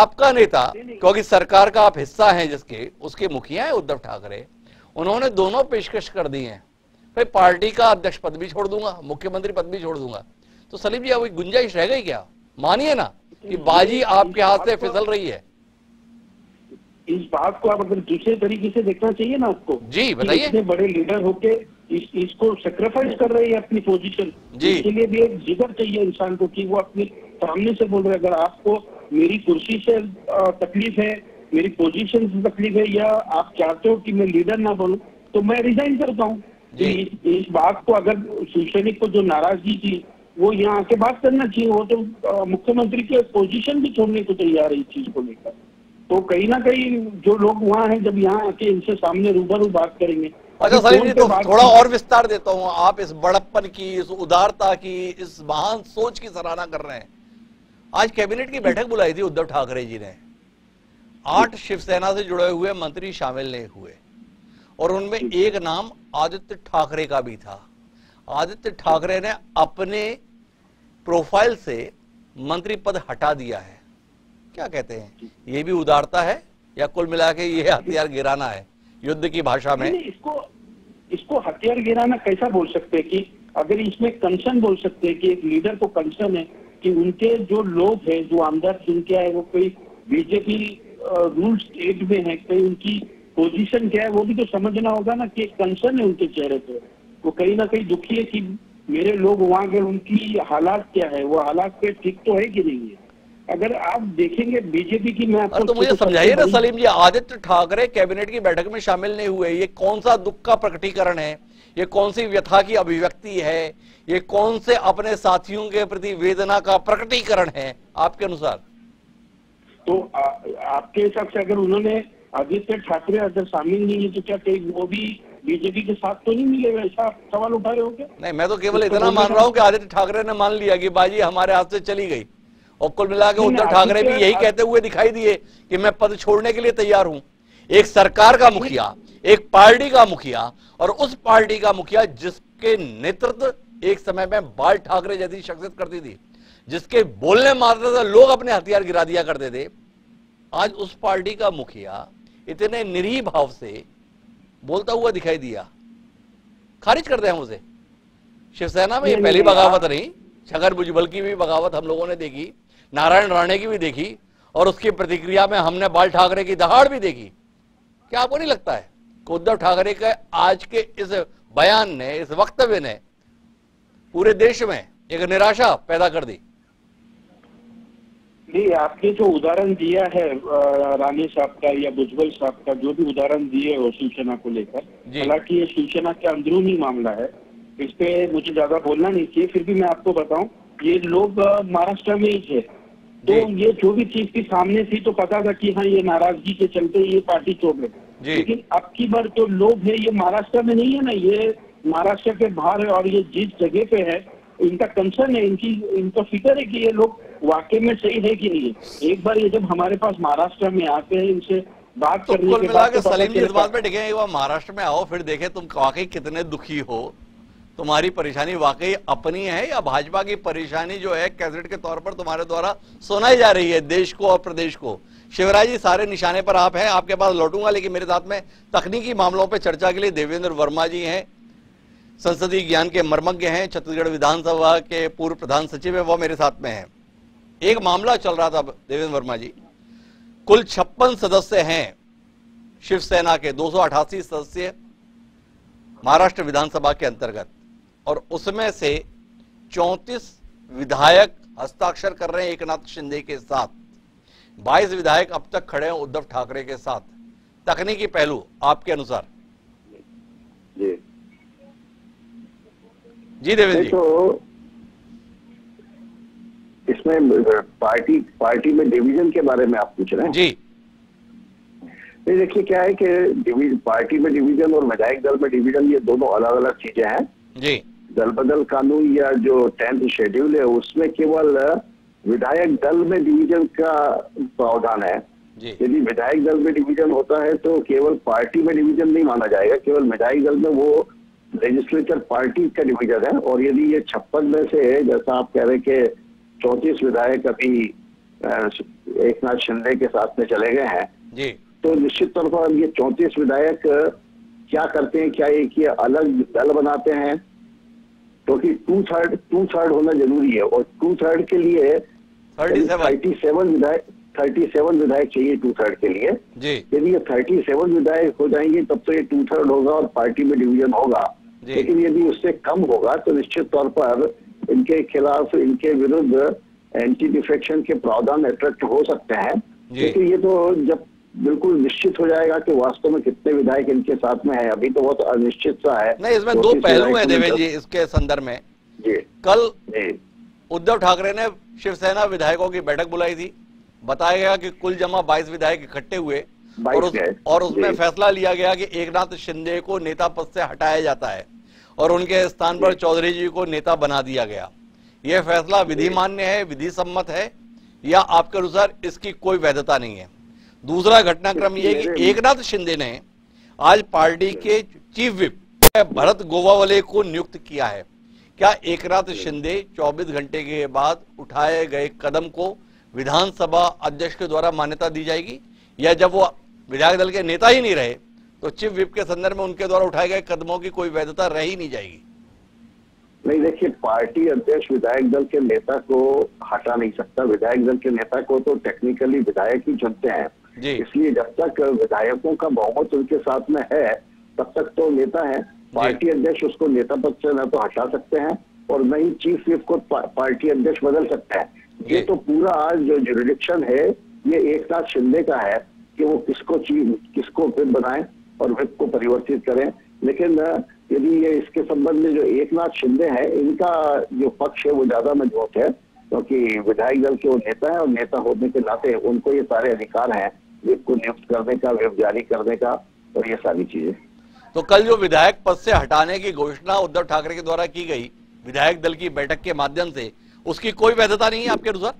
आपका नेता, क्योंकि सरकार का आप हिस्सा हैं, जिसके उसके मुखिया है उद्धव ठाकरे, उन्होंने दोनों पेशकश कर दी है, भाई पार्टी का अध्यक्ष पद भी छोड़ दूंगा, मुख्यमंत्री पद भी छोड़ दूंगा। तो सलीम जी, अब गुंजाइश रह गई क्या? मानिए ना कि बाजी आपके हाथ से फिसल रही है। इस बात को आप अगर दूसरे तरीके से देखना चाहिए ना आपको। जी बताइए। इतने बड़े लीडर होके इस इसको सेक्रीफाइस कर रही है अपनी पोजीशन, इसके लिए भी एक जिगर चाहिए इंसान को कि वो अपने सामने से बोल रहे हैं। अगर आपको मेरी कुर्सी से तकलीफ है, मेरी पोजीशन से तकलीफ है, या आप चाहते हो कि मैं लीडर ना बनूं, तो मैं रिजाइन करता हूँ। इस, इस बात को अगर शिवसैनिक को जो नाराजगी थी वो यहाँ आके बात करना चाहिए। वो तो मुख्यमंत्री के पोजीशन भी छोड़ने को तैयार है इस चीज को लेकर। तो कहीं ना कहीं जो लोग वहाँ हैं, जब यहाँ आके इनसे सामने रूबरू बात करेंगे। अच्छा सलीम जी, तो थोड़ा और विस्तार देता हूँ। आप इस बड़प्पन की, इस उदारता की, इस महान सोच की सराहना कर रहे हैं। आज कैबिनेट की बैठक बुलाई थी उद्धव ठाकरे जी ने, आठ शिवसेना से जुड़े हुए मंत्री शामिल नहीं हुए और उनमें एक नाम आदित्य ठाकरे का भी था। आदित्य ठाकरे ने अपने प्रोफाइल से मंत्री पद हटा दिया है। क्या कहते हैं, ये भी उदारता है या कुल मिला के ये हथियार गिराना है युद्ध की भाषा में? इसको इसको हथियार गिराना कैसा बोल सकते हैं कि अगर इसमें कंसर्न बोल सकते हैं कि एक लीडर को कंसर्न है कि उनके जो लोग हैं, जो आमदार चुन के आए, वो कोई बीजेपी रूल स्टेट में है, कहीं उनकी पोजीशन क्या है वो भी तो समझना होगा ना कि एक कंसर्न है उनके चेहरे पे। वो कहीं ना कहीं दुखी है कि मेरे लोग वहाँ गए, उनकी हालात क्या है, वो हालात पे ठीक तो है कि नहीं है। अगर आप देखेंगे बीजेपी की, मैं आपको तो मुझे समझाइए ना सलीम जी, आदित्य ठाकरे कैबिनेट की बैठक में शामिल नहीं हुए, ये कौन सा दुख का प्रकटीकरण है, ये कौन सी व्यथा की अभिव्यक्ति है, ये कौन से अपने साथियों के प्रति वेदना का प्रकटीकरण है आपके अनुसार? तो आ, आपके हिसाब से अगर उन्होंने आदित्य ठाकरे अगर शामिल नहीं है तो क्या कहीं वो भी बीजेपी के साथ तो नहीं मिलेगा, ऐसा सवाल उठा रहे हो क्या? नहीं, मैं तो केवल इतना मान रहा हूँ कि आदित्य ठाकरे ने मान लिया कि बाजी हमारे हाथ से चली गई और कुल मिला के उद्धव ठाकरे भी यही कहते हुए दिखाई दिए कि मैं पद छोड़ने के लिए तैयार हूं। एक सरकार का मुखिया, एक पार्टी का मुखिया, और उस पार्टी का मुखिया जिसके नेतृत्व एक समय में बाल ठाकरे जैसी शख्सियत करती थी, जिसके बोलने मात्र से लोग अपने हथियार गिरा दिया करते थे, आज उस पार्टी का मुखिया इतने निरीह भाव से बोलता हुआ दिखाई दिया। खारिज करते हैं उसे। शिवसेना में ये पहली बगावत नहीं, छगन भुजबल की भी बगावत हम लोगों ने देखी, नारायण राणे की भी देखी, और उसकी प्रतिक्रिया में हमने बाल ठाकरे की दहाड़ भी देखी। क्या आपको नहीं लगता है कि उद्धव ठाकरे के आज के इस बयान ने, इस वक्तव्य ने पूरे देश में एक निराशा पैदा कर दी? नहीं, आपने जो उदाहरण दिया है राणे साहब का या भुजबल साहब का, जो भी उदाहरण दिए हो शिवसेना को लेकर, हालांकि ये शिवसेना के अंदरूनी मामला है, इस पे मुझे ज्यादा बोलना नहीं चाहिए, फिर भी मैं आपको बताऊं ये लोग महाराष्ट्र में ही थे, तो ये जो भी चीज की सामने थी तो पता था कि हाँ ये नाराजगी के चलते ये पार्टी छोड़ गई। लेकिन अब की बार जो लोग है ये महाराष्ट्र में नहीं है ना, ये महाराष्ट्र के बाहर है और ये जिस जगह पे है इनका कंसर्न है, इनकी इनका फिक्र है कि ये लोग वाकई में सही है कि नहीं। एक बार ये जब हमारे पास महाराष्ट्र में आते हैं इनसे बात तो करने के बाद सलीम जी इस बात में टिके, एक बार महाराष्ट्र में आओ फिर देखें तुम वाकई कितने दुखी हो, तुम्हारी परेशानी वाकई अपनी है या भाजपा की परेशानी जो है कैसेट के तौर पर तुम्हारे द्वारा सुनाई जा रही है देश को और प्रदेश को। शिवराज जी सारे निशाने पर आप हैं, आपके पास लौटूंगा, लेकिन मेरे साथ में तकनीकी मामलों पर चर्चा के लिए देवेंद्र वर्मा जी हैं, संसदीय ज्ञान के मर्मज्ञ हैं, छत्तीसगढ़ विधानसभा के पूर्व प्रधान सचिव है, वो मेरे साथ में है। एक मामला चल रहा था देवेंद्र वर्मा जी, कुल छप्पन सदस्य हैं शिवसेना के, दो सौ अठासी सदस्य महाराष्ट्र विधानसभा के अंतर्गत, और उसमें से चौंतीस विधायक हस्ताक्षर कर रहे हैं एकनाथ शिंदे के साथ, बाईस विधायक अब तक खड़े हैं उद्धव ठाकरे के साथ। तकनीकी पहलू आपके अनुसार जी जी देवेंद्र जी, तो इसमें पार्टी पार्टी में डिवीजन के बारे में आप पूछ रहे हैं जी। देखिए क्या है कि पार्टी में डिवीजन और विधायक दल में डिवीजन ये दोनों अलग अलग चीजें हैं जी। दल बदल कानून या जो टेंथ शेड्यूल है उसमें केवल विधायक दल में डिवीजन का प्रावधान है जी। यदि विधायक दल में डिवीजन होता है तो केवल पार्टी में डिवीजन नहीं माना जाएगा, केवल विधायक दल में वो लेजिस्लेचर पार्टी का डिवीजन है। और यदि ये छप्पन में से जैसा आप कह रहे कि चौंतीस विधायक अभी एकनाथ शिंदे के साथ में चले गए हैं जी, तो निश्चित तौर पर ये चौंतीस विधायक क्या करते हैं, क्या एक ये अलग दल बनाते हैं, क्योंकि तो टू थर्ड टू थर्ड होना जरूरी है और टू थर्ड के लिए थर्टी सेवन विधायक थर्टी सेवन विधायक चाहिए टू थर्ड के लिए जी। यदि ये थर्टी सेवन विधायक हो जाएंगे तब तो ये टू थर्ड होगा और पार्टी में डिवीजन होगा, लेकिन यदि उससे कम होगा तो निश्चित तौर पर इनके खिलाफ इनके विरुद्ध एंटी डिफेक्शन के प्रावधान अट्रैक्ट हो सकते हैं। लेकिन ये तो जब बिल्कुल निश्चित हो जाएगा कि वास्तव में कितने विधायक इनके साथ में है, अभी तो बहुत अनिश्चित सा है। नहीं, इसमें दो पहलू हैं देवेंद्र जी इसके संदर्भ में जी। कल उद्धव ठाकरे ने शिवसेना विधायकों की बैठक बुलाई थी, बताया गया कि कुल जमा बाईस विधायक इकट्ठे हुए और, उस, और उसमें फैसला लिया गया कि एकनाथ शिंदे को नेता पद से हटाया जाता है और उनके स्थान पर चौधरी जी को नेता बना दिया गया। यह फैसला विधि मान्य है, विधि सम्मत है, या आपके अनुसार इसकी कोई वैधता नहीं है? दूसरा घटनाक्रम ये कि एकनाथ शिंदे ने आज पार्टी के चीफ विप भरत गोवावले को नियुक्त किया है। क्या एकनाथ शिंदे चौबीस घंटे के बाद उठाए गए कदम को विधानसभा अध्यक्ष के द्वारा मान्यता दी जाएगी, या जब वो विधायक दल के नेता ही नहीं रहे तो चीफ विप के संदर्भ में उनके द्वारा उठाए गए कदमों की कोई वैधता रह ही नहीं जाएगी? नहीं, देखिए पार्टी अध्यक्ष विधायक दल के नेता को हटा नहीं सकता, विधायक दल के नेता को तो टेक्निकली विधायक ही चुनते हैं, इसलिए जब तक विधायकों का बहुमत उनके साथ में है तब तक तो नेता है। पार्टी अध्यक्ष उसको नेता पद से न तो हटा सकते हैं और न ही चीफ विप को पार्टी अध्यक्ष बदल सकते हैं। ये तो पूरा जो ज्यूरिडिक्शन है ये एकनाथ शिंदे का है कि वो किसको चीफ किसको विप बनाए और विप को परिवर्तित करें। लेकिन यदि ये इसके संबंध में जो एकनाथ शिंदे हैं इनका जो पक्ष है वो ज्यादा मजबूत है, क्योंकि विधायक दल के वो नेता है और नेता होने के नाते उनको ये सारे अधिकार हैं विप को नियुक्त करने का, विप जारी करने का और ये सारी चीजें। तो कल जो विधायक पद से हटाने की घोषणा उद्धव ठाकरे के द्वारा की गई विधायक दल की बैठक के माध्यम से, उसकी कोई वैधता नहीं है आपके अनुसार?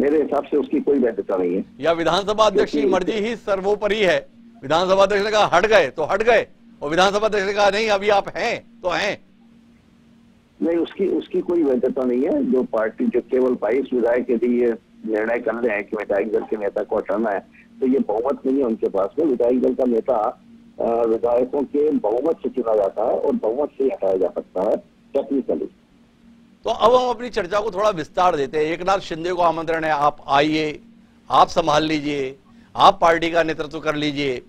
मेरे हिसाब से उसकी कोई वैधता नहीं है, या विधानसभा अध्यक्ष की मर्जी ही सर्वोपरि है? विधानसभा अध्यक्ष ने कहा हट गए तो हट गए और विधानसभा अध्यक्ष ने कहा नहीं अभी आप हैं तो हैं। नहीं, उसकी उसकी कोई वैधता नहीं है। जो पार्टी जो केवल बाईस विधायक यदि ये निर्णय कर रहे हैं कि विधायक दल के नेता को हटाना है तो ये बहुमत नहीं है उनके पास में। विधायक दल का नेता विधायकों के बहुमत से चुना जाता है और बहुमत से हटाया जा सकता है टेक्निकली। तो अब हम अपनी चर्चा को थोड़ा विस्तार देते हैं। एकनाथ शिंदे को आमंत्रण है, आप आइए, आप संभाल लीजिए, आप पार्टी का नेतृत्व कर लीजिए।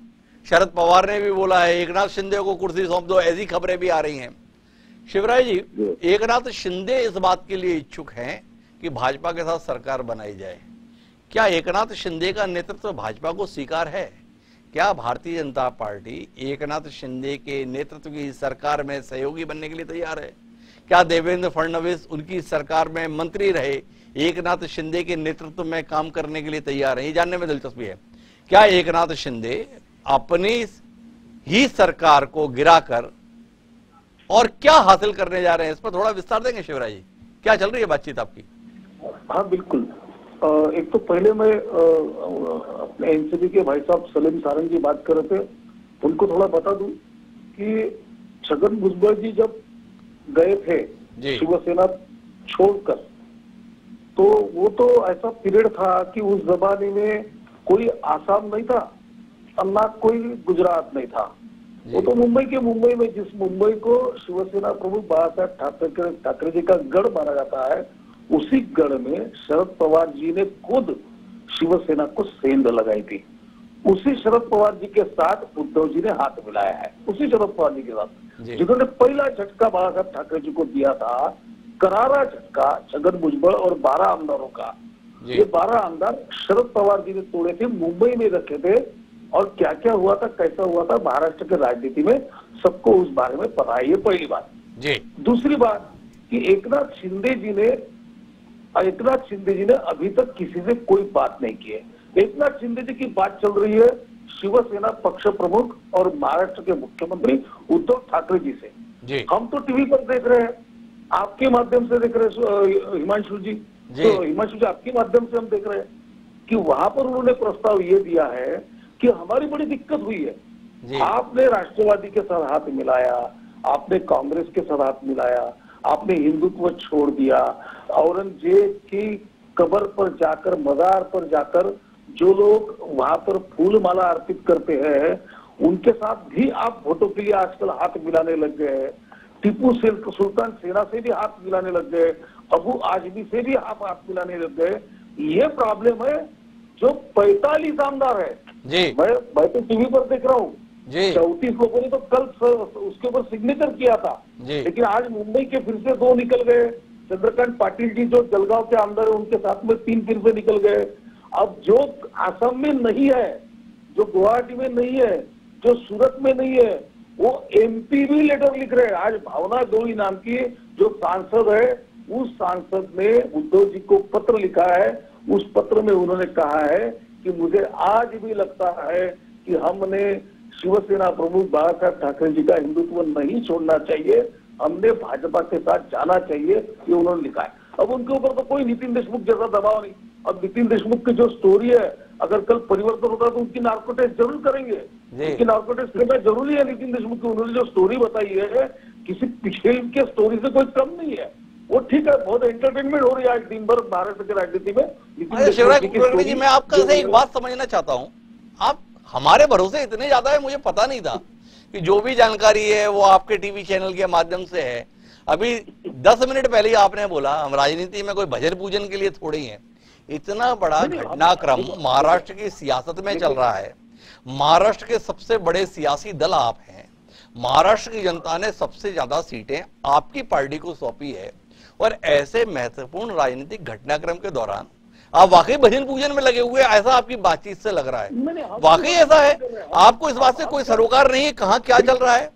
शरद पवार ने भी बोला है एकनाथ शिंदे को कुर्सी सौंप दो, ऐसी खबरें भी आ रही हैं। शिवराज जी, एकनाथ शिंदे इस बात के लिए इच्छुक हैं कि भाजपा के साथ सरकार बनाई जाए। क्या एकनाथ शिंदे का नेतृत्व भाजपा को स्वीकार है? क्या भारतीय जनता पार्टी एकनाथ शिंदे के नेतृत्व की सरकार में सहयोगी बनने के लिए तैयार है? क्या देवेंद्र फडणवीस उनकी सरकार में मंत्री रहे एकनाथ शिंदे के नेतृत्व में काम करने के लिए तैयार है? ये जानने में दिलचस्पी है। क्या एकनाथ शिंदे अपनी ही सरकार को गिराकर और क्या हासिल करने जा रहे हैं, इस पर थोड़ा विस्तार देंगे शिवराज जी? क्या चल रही है बातचीत आपकी? हाँ बिल्कुल, एक तो पहले मैं अपने एनसीपी के भाई साहब सलीम सारंग जी बात कर रहे थे, उनको थोड़ा बता दूं कि छगन भुजबल जी जब गए थे शिवसेना छोड़कर, तो वो तो ऐसा पीरियड था कि उस जमाने में कोई आसाम नहीं था और ना कोई गुजरात नहीं था, वो तो मुंबई के मुंबई में, जिस मुंबई को शिवसेना प्रमुख बाला साहब ठाकरे ठाकरे जी का गढ़ माना जाता है, उसी गढ़ में शरद पवार जी ने खुद शिवसेना को सेंध लगाई थी। उसी शरद पवार जी के साथ उद्धव जी ने हाथ मिलाया है, उसी शरद पवार जी के साथ जिन्होंने पहला झटका बाला साहब ठाकरे जी को दिया था, करारा झटका छगन भुजबल और बारह आमदारों का। ये बारह आमदार शरद पवार जी ने तोड़े थे, मुंबई में रखे थे, और क्या क्या हुआ था, कैसा हुआ था महाराष्ट्र के राजनीति में, सबको उस बारे में पता है। ये पहली बात जी। दूसरी बात कि एकनाथ शिंदे जी ने एकनाथ शिंदे जी ने अभी तक किसी से कोई बात नहीं की है। एकनाथ शिंदे जी की बात चल रही है शिवसेना पक्ष प्रमुख और महाराष्ट्र के मुख्यमंत्री उद्धव ठाकरे जी से जी। हम तो टीवी पर देख रहे हैं, आपके माध्यम से देख रहे हैं हिमांशु जी, जी। तो हिमांशु जी आपके माध्यम से हम देख रहे हैं कि वहां पर उन्होंने प्रस्ताव ये दिया है कि हमारी बड़ी दिक्कत हुई है, आपने राष्ट्रवादी के साथ हाथ मिलाया, आपने कांग्रेस के साथ हाथ मिलाया, आपने हिंदुत्व छोड़ दिया, औरंगजेब की कब्र पर जाकर, मजार पर जाकर जो लोग वहां पर फूल माला अर्पित करते हैं उनके साथ भी आप वोटों के लिए आजकल हाथ मिलाने लग गए हैं, टीपू सुल्तान सेना से भी हाथ मिलाने लग गए, अबू आजमी से भी आप हाथ मिलाने लग गए। ये प्रॉब्लम है जो पैंतालीस आमदार है जी। मैं मैं तो टीवी पर देख रहा हूँ, चौतीस लोगों ने तो कल उसके ऊपर सिग्नेचर किया था, लेकिन आज मुंबई के फिर से दो निकल गए, चंद्रकांत पाटिल जी जो जलगांव के आमदार है उनके साथ में तीन फिर से निकल गए। अब जो असम में नहीं है, जो गुवाहाटी में नहीं है, जो सूरत में नहीं है, वो एमपी भी लेटर लिख रहे हैं। आज भावना गोली नाम की जो सांसद है, उस सांसद ने उद्धव जी को पत्र लिखा है, उस पत्र में उन्होंने कहा है कि मुझे आज भी लगता है कि हमने शिवसेना प्रमुख बाला साहब ठाकरे जी का हिंदुत्व नहीं छोड़ना चाहिए, हमने भाजपा के साथ जाना चाहिए, ये उन्होंने लिखा है। अब उनके ऊपर तो कोई नितिन देशमुख जैसा दबाव नहीं। अब नितिन देशमुख की जो स्टोरी है, अगर कल परिवर्तन होता है तो उनकी नार्को टेस्ट जरूर करेंगे, उनकी नार्को टेस्ट करना जरूरी है। नितिन देशमुख की उन्होंने जो स्टोरी बताई है किसी पिछले के स्टोरी से कोई कम नहीं है, वो ठीक है, बहुत एंटरटेनमेंट हो रही है आज दिन भर महाराष्ट्र की राजनीति में। शिवराज जी, मैं आपका से एक बात समझना चाहता हूँ, आप हमारे भरोसे इतने ज्यादा है, मुझे पता नहीं था कि जो भी जानकारी है वो आपके टीवी चैनल के माध्यम से है। अभी दस मिनट पहले ही आपने बोला हम राजनीति में कोई भजन पूजन के लिए थोड़े ही है। इतना बड़ा घटनाक्रम महाराष्ट्र की सियासत में चल रहा है, महाराष्ट्र के सबसे बड़े सियासी दल आप हैं, महाराष्ट्र की जनता ने सबसे ज्यादा सीटें आपकी पार्टी को सौंपी है, और ऐसे महत्वपूर्ण राजनीतिक घटनाक्रम के दौरान आप वाकई भजन पूजन में लगे हुए, ऐसा आपकी बातचीत से लग रहा है। वाकई ऐसा है? आपको इस बात से कोई सरोकार नहीं है कहाँ क्या चल रहा है?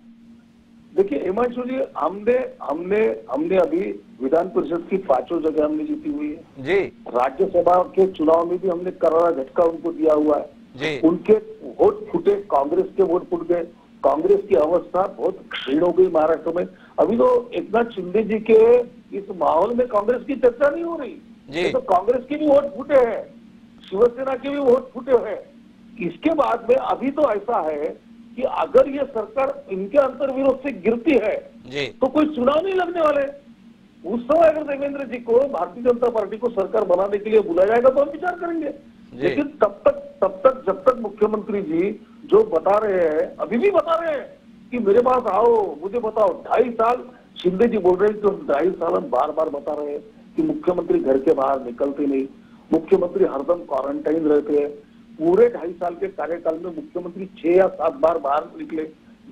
देखिए हिमांशु जी, हमने हमने हमने अभी विधान परिषद की पांचों जगह हमने जीती हुई है जी, राज्यसभा के चुनाव में भी हमने करारा झटका उनको दिया हुआ है जी। उनके वोट फूटे, कांग्रेस के वोट फूट गए, कांग्रेस की अवस्था बहुत क्षीण हो गई महाराष्ट्र में। अभी तो एकनाथ शिंदे जी के इस माहौल में कांग्रेस की चर्चा नहीं हो रही जी। तो कांग्रेस के भी वोट फूटे हैं, शिवसेना के भी वोट फूटे हैं। इसके बाद में अभी तो ऐसा है कि अगर ये सरकार इनके अंतर्विरोध से गिरती है जी, तो कोई चुनाव नहीं लगने वाले। उस समय अगर देवेंद्र जी को भारतीय जनता पार्टी को सरकार बनाने के लिए बुलाया जाएगा तो हम विचार करेंगे, लेकिन तब तक तब तक जब तक मुख्यमंत्री जी जो बता रहे हैं, अभी भी बता रहे हैं कि मेरे पास आओ मुझे बताओ, ढाई साल शिंदे जी बोल रहे हैं, तो ढाई साल हम बार बार बता रहे हैं कि मुख्यमंत्री घर के बाहर निकलते नहीं, मुख्यमंत्री हरदम क्वारंटाइन रहते हैं। पूरे ढाई साल के कार्यकाल में मुख्यमंत्री छह या सात बार बाहर निकले,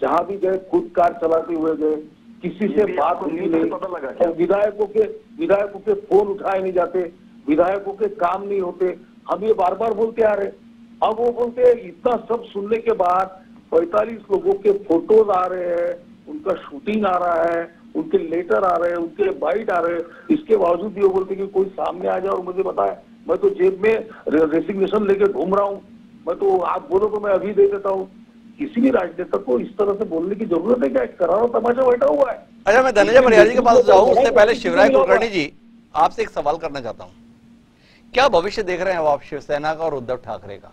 जहां भी गए खुद कार चलाते हुए गए, किसी से बात नहीं, नहीं पता लगा। विधायकों के विधायकों के फोन उठाए नहीं जाते, विधायकों के काम नहीं होते, हम ये बार बार बोलते आ रहे। अब वो बोलते हैं, इतना सब सुनने के बाद पैंतालीस लोगों के फोटोज आ रहे हैं, उनका शूटिंग आ रहा है, उनके उनके लेटर आ रहे हैं, उनके बाइट आ रहे हैं, इसके बावजूद भी वो बोलते कि कोई सामने आ जाए और मुझे बताए। मैं तो जेब में रेसिग्नेशन लेके घूम रहा हूँ, मैं तो आप बोलो तो मैं अभी दे देता हूँ। किसी भी राजनेता को इस तरह से बोलने की जरूरत है क्या? करारा तमाशा बैठा हुआ है। अच्छा, मैं धनंजय मरियाल जी के पास जाऊँ उससे पहले शिवराज कुलकर्णी जी आपसे एक सवाल करना चाहता हूँ। क्या भविष्य देख रहे हैं आप शिवसेना का और उद्धव ठाकरे का?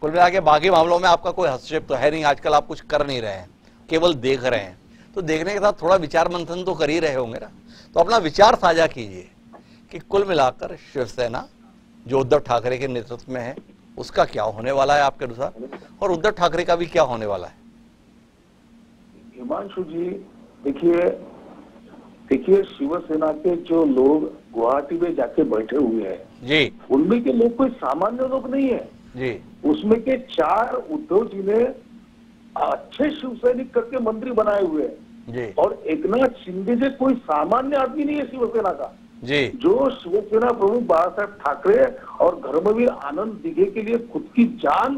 कुल मिला के बाकी मामलों में आपका कोई हस्तक्षेप तो है नहीं, आजकल आप कुछ कर नहीं रहे हैं, केवल देख रहे हैं, तो देखने के साथ थोड़ा विचार मंथन तो कर ही रहे होंगे ना, तो अपना विचार साझा कीजिए कि कुल मिलाकर शिवसेना जो उद्धव ठाकरे के नेतृत्व में है उसका क्या होने वाला है आपके अनुसार, और उद्धव ठाकरे का भी क्या होने वाला है? हिमांशु जी देखिए, देखिए शिवसेना के जो लोग गुवाहाटी में जाके बैठे हुए हैं जी, उनमें के लोग कोई सामान्य लोग नहीं है जी। उसमें के चार उद्धव जी ने अच्छे शिव सैनिक करके मंत्री बनाए हुए हैं जी, और एकनाथ शिंदे जी कोई सामान्य आदमी नहीं है शिवसेना का जी, जो शिवसेना प्रमुख बाला साहब ठाकरे और धर्मवीर आनंद दिघे के लिए खुद की जान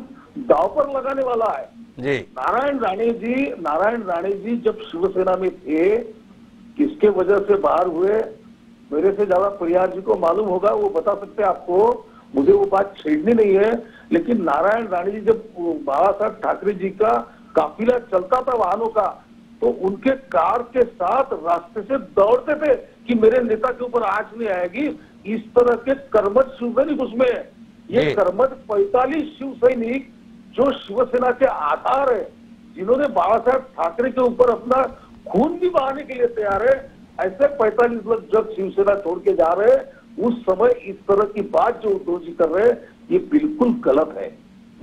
दांव पर लगाने वाला है जी। नारायण राणे जी नारायण राणे जी जब शिवसेना में थे किसके वजह से बाहर हुए, मेरे से ज्यादा परिहार जी को मालूम होगा, वो बता सकते हैं आपको, मुझे वो बात छेड़नी नहीं है। लेकिन नारायण राणे जी जब बाला साहब ठाकरे जी का काफिला चलता था वाहनों का, तो उनके कार के साथ रास्ते से दौड़ते थे कि मेरे नेता के ऊपर आंच नहीं आएगी। इस तरह के कर्मठ शिव सैनिक उसमें ये कर्मठ पैंतालीस शिव सैनिक जो शिवसेना के आधार है, जिन्होंने बाला साहब ठाकरे के ऊपर अपना खून भी बहाने के लिए तैयार है, ऐसे पैंतालीस लोग जब शिवसेना छोड़ के जा रहे हैं उस समय इस तरह की बात जो उद्धव जी कर रहे हैं ये बिल्कुल गलत है।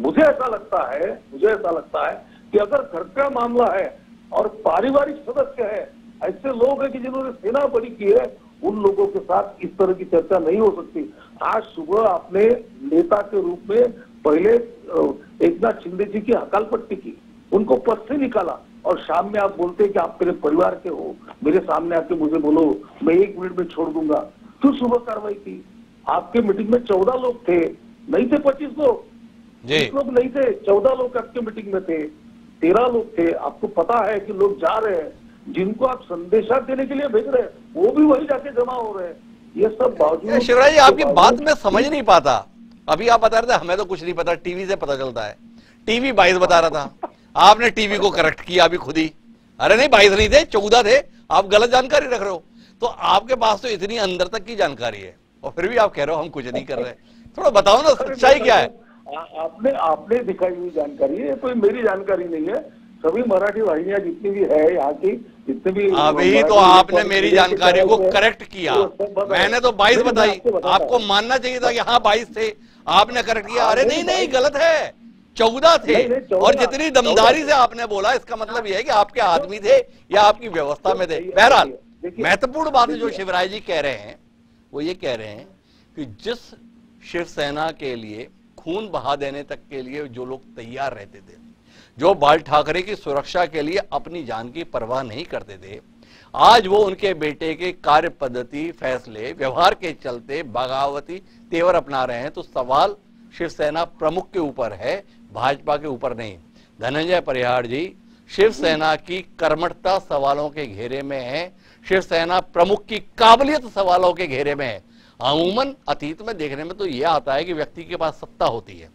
मुझे ऐसा लगता है मुझे ऐसा लगता है कि अगर घर का मामला है और पारिवारिक सदस्य है, ऐसे लोग हैं कि जिन्होंने सेना बड़ी की है, उन लोगों के साथ इस तरह की चर्चा नहीं हो सकती। आज सुबह आपने नेता के रूप में पहले एकनाथ शिंदे जी की हकालपट्टी की, उनको पद से निकाला, और शाम में आप बोलते हैं कि आप मेरे परिवार के हो, मेरे सामने आके मुझे बोलो, मैं एक मिनट में छोड़ दूंगा। तो सुबह कार्रवाई की, आपके मीटिंग में चौदह लोग थे, नहीं थे पच्चीस लोग, बीस लोग नहीं थे, चौदह लोग आपके मीटिंग में थे, तेरह लोग थे। आपको पता है कि लोग जा रहे हैं, जिनको आप संदेशा देने के लिए भेज रहे हैं वो भी वही जाके जमा हो रहे हैं। ये सब बावजूद शिवराज जी आपकी बात में समझ नहीं पाता। अभी आप बता रहे थे हमें तो कुछ नहीं पता, टीवी से पता चलता है, टीवी बाईस बता रहा था, आपने टीवी को करेक्ट किया अभी खुद ही। अरे नहीं, बाईस नहीं थे, चौदह थे, आप गलत जानकारी रख रहे हो। तो आपके पास तो इतनी अंदर तक की जानकारी है और फिर भी आप कह रहे हो हम कुछ नहीं कर रहे। थोड़ा बताओ ना सच्चाई क्या है। आ, आपने आपने दिखाई हुई जानकारी है, कोई मेरी जानकारी नहीं है। सभी मराठी भाइयां जितनी भी है यहाँ की, जितने भी अभी तो आपने मेरी जानकारी को करेक्ट किया, मैंने तो बाईस बताई, आपको मानना चाहिए था कि हाँ बाईस थे, आपने करेक्ट किया। अरे नहीं नहीं गलत है, चौदह थे। नहीं, नहीं, और जितनी दमदारी से आपने बोला इसका मतलब यह है कि आपके आदमी थे या आपकी व्यवस्था में थे। बहरहाल महत्वपूर्ण बात जो शिवराज जी कह रहे हैं वो ये कह रहे हैं कि जिस शिवसेना के लिए खून बहा देने तक के लिए जो लोग तैयार रहते थे, जो बाल ठाकरे की सुरक्षा के लिए अपनी जान की परवाह नहीं करते थे, आज वो उनके बेटे के कार्य पद्धति, फैसले, व्यवहार के चलते बगावती तेवर अपना रहे हैं। तो सवाल शिवसेना प्रमुख के ऊपर है, भाजपा के ऊपर नहीं। धनंजय परिहार जी, शिवसेना की कर्मठता सवालों के घेरे में है, शिवसेना प्रमुख की काबिलियत सवालों के घेरे में है। अमूमन अतीत में देखने में तो यह आता है कि व्यक्ति के पास सत्ता होती है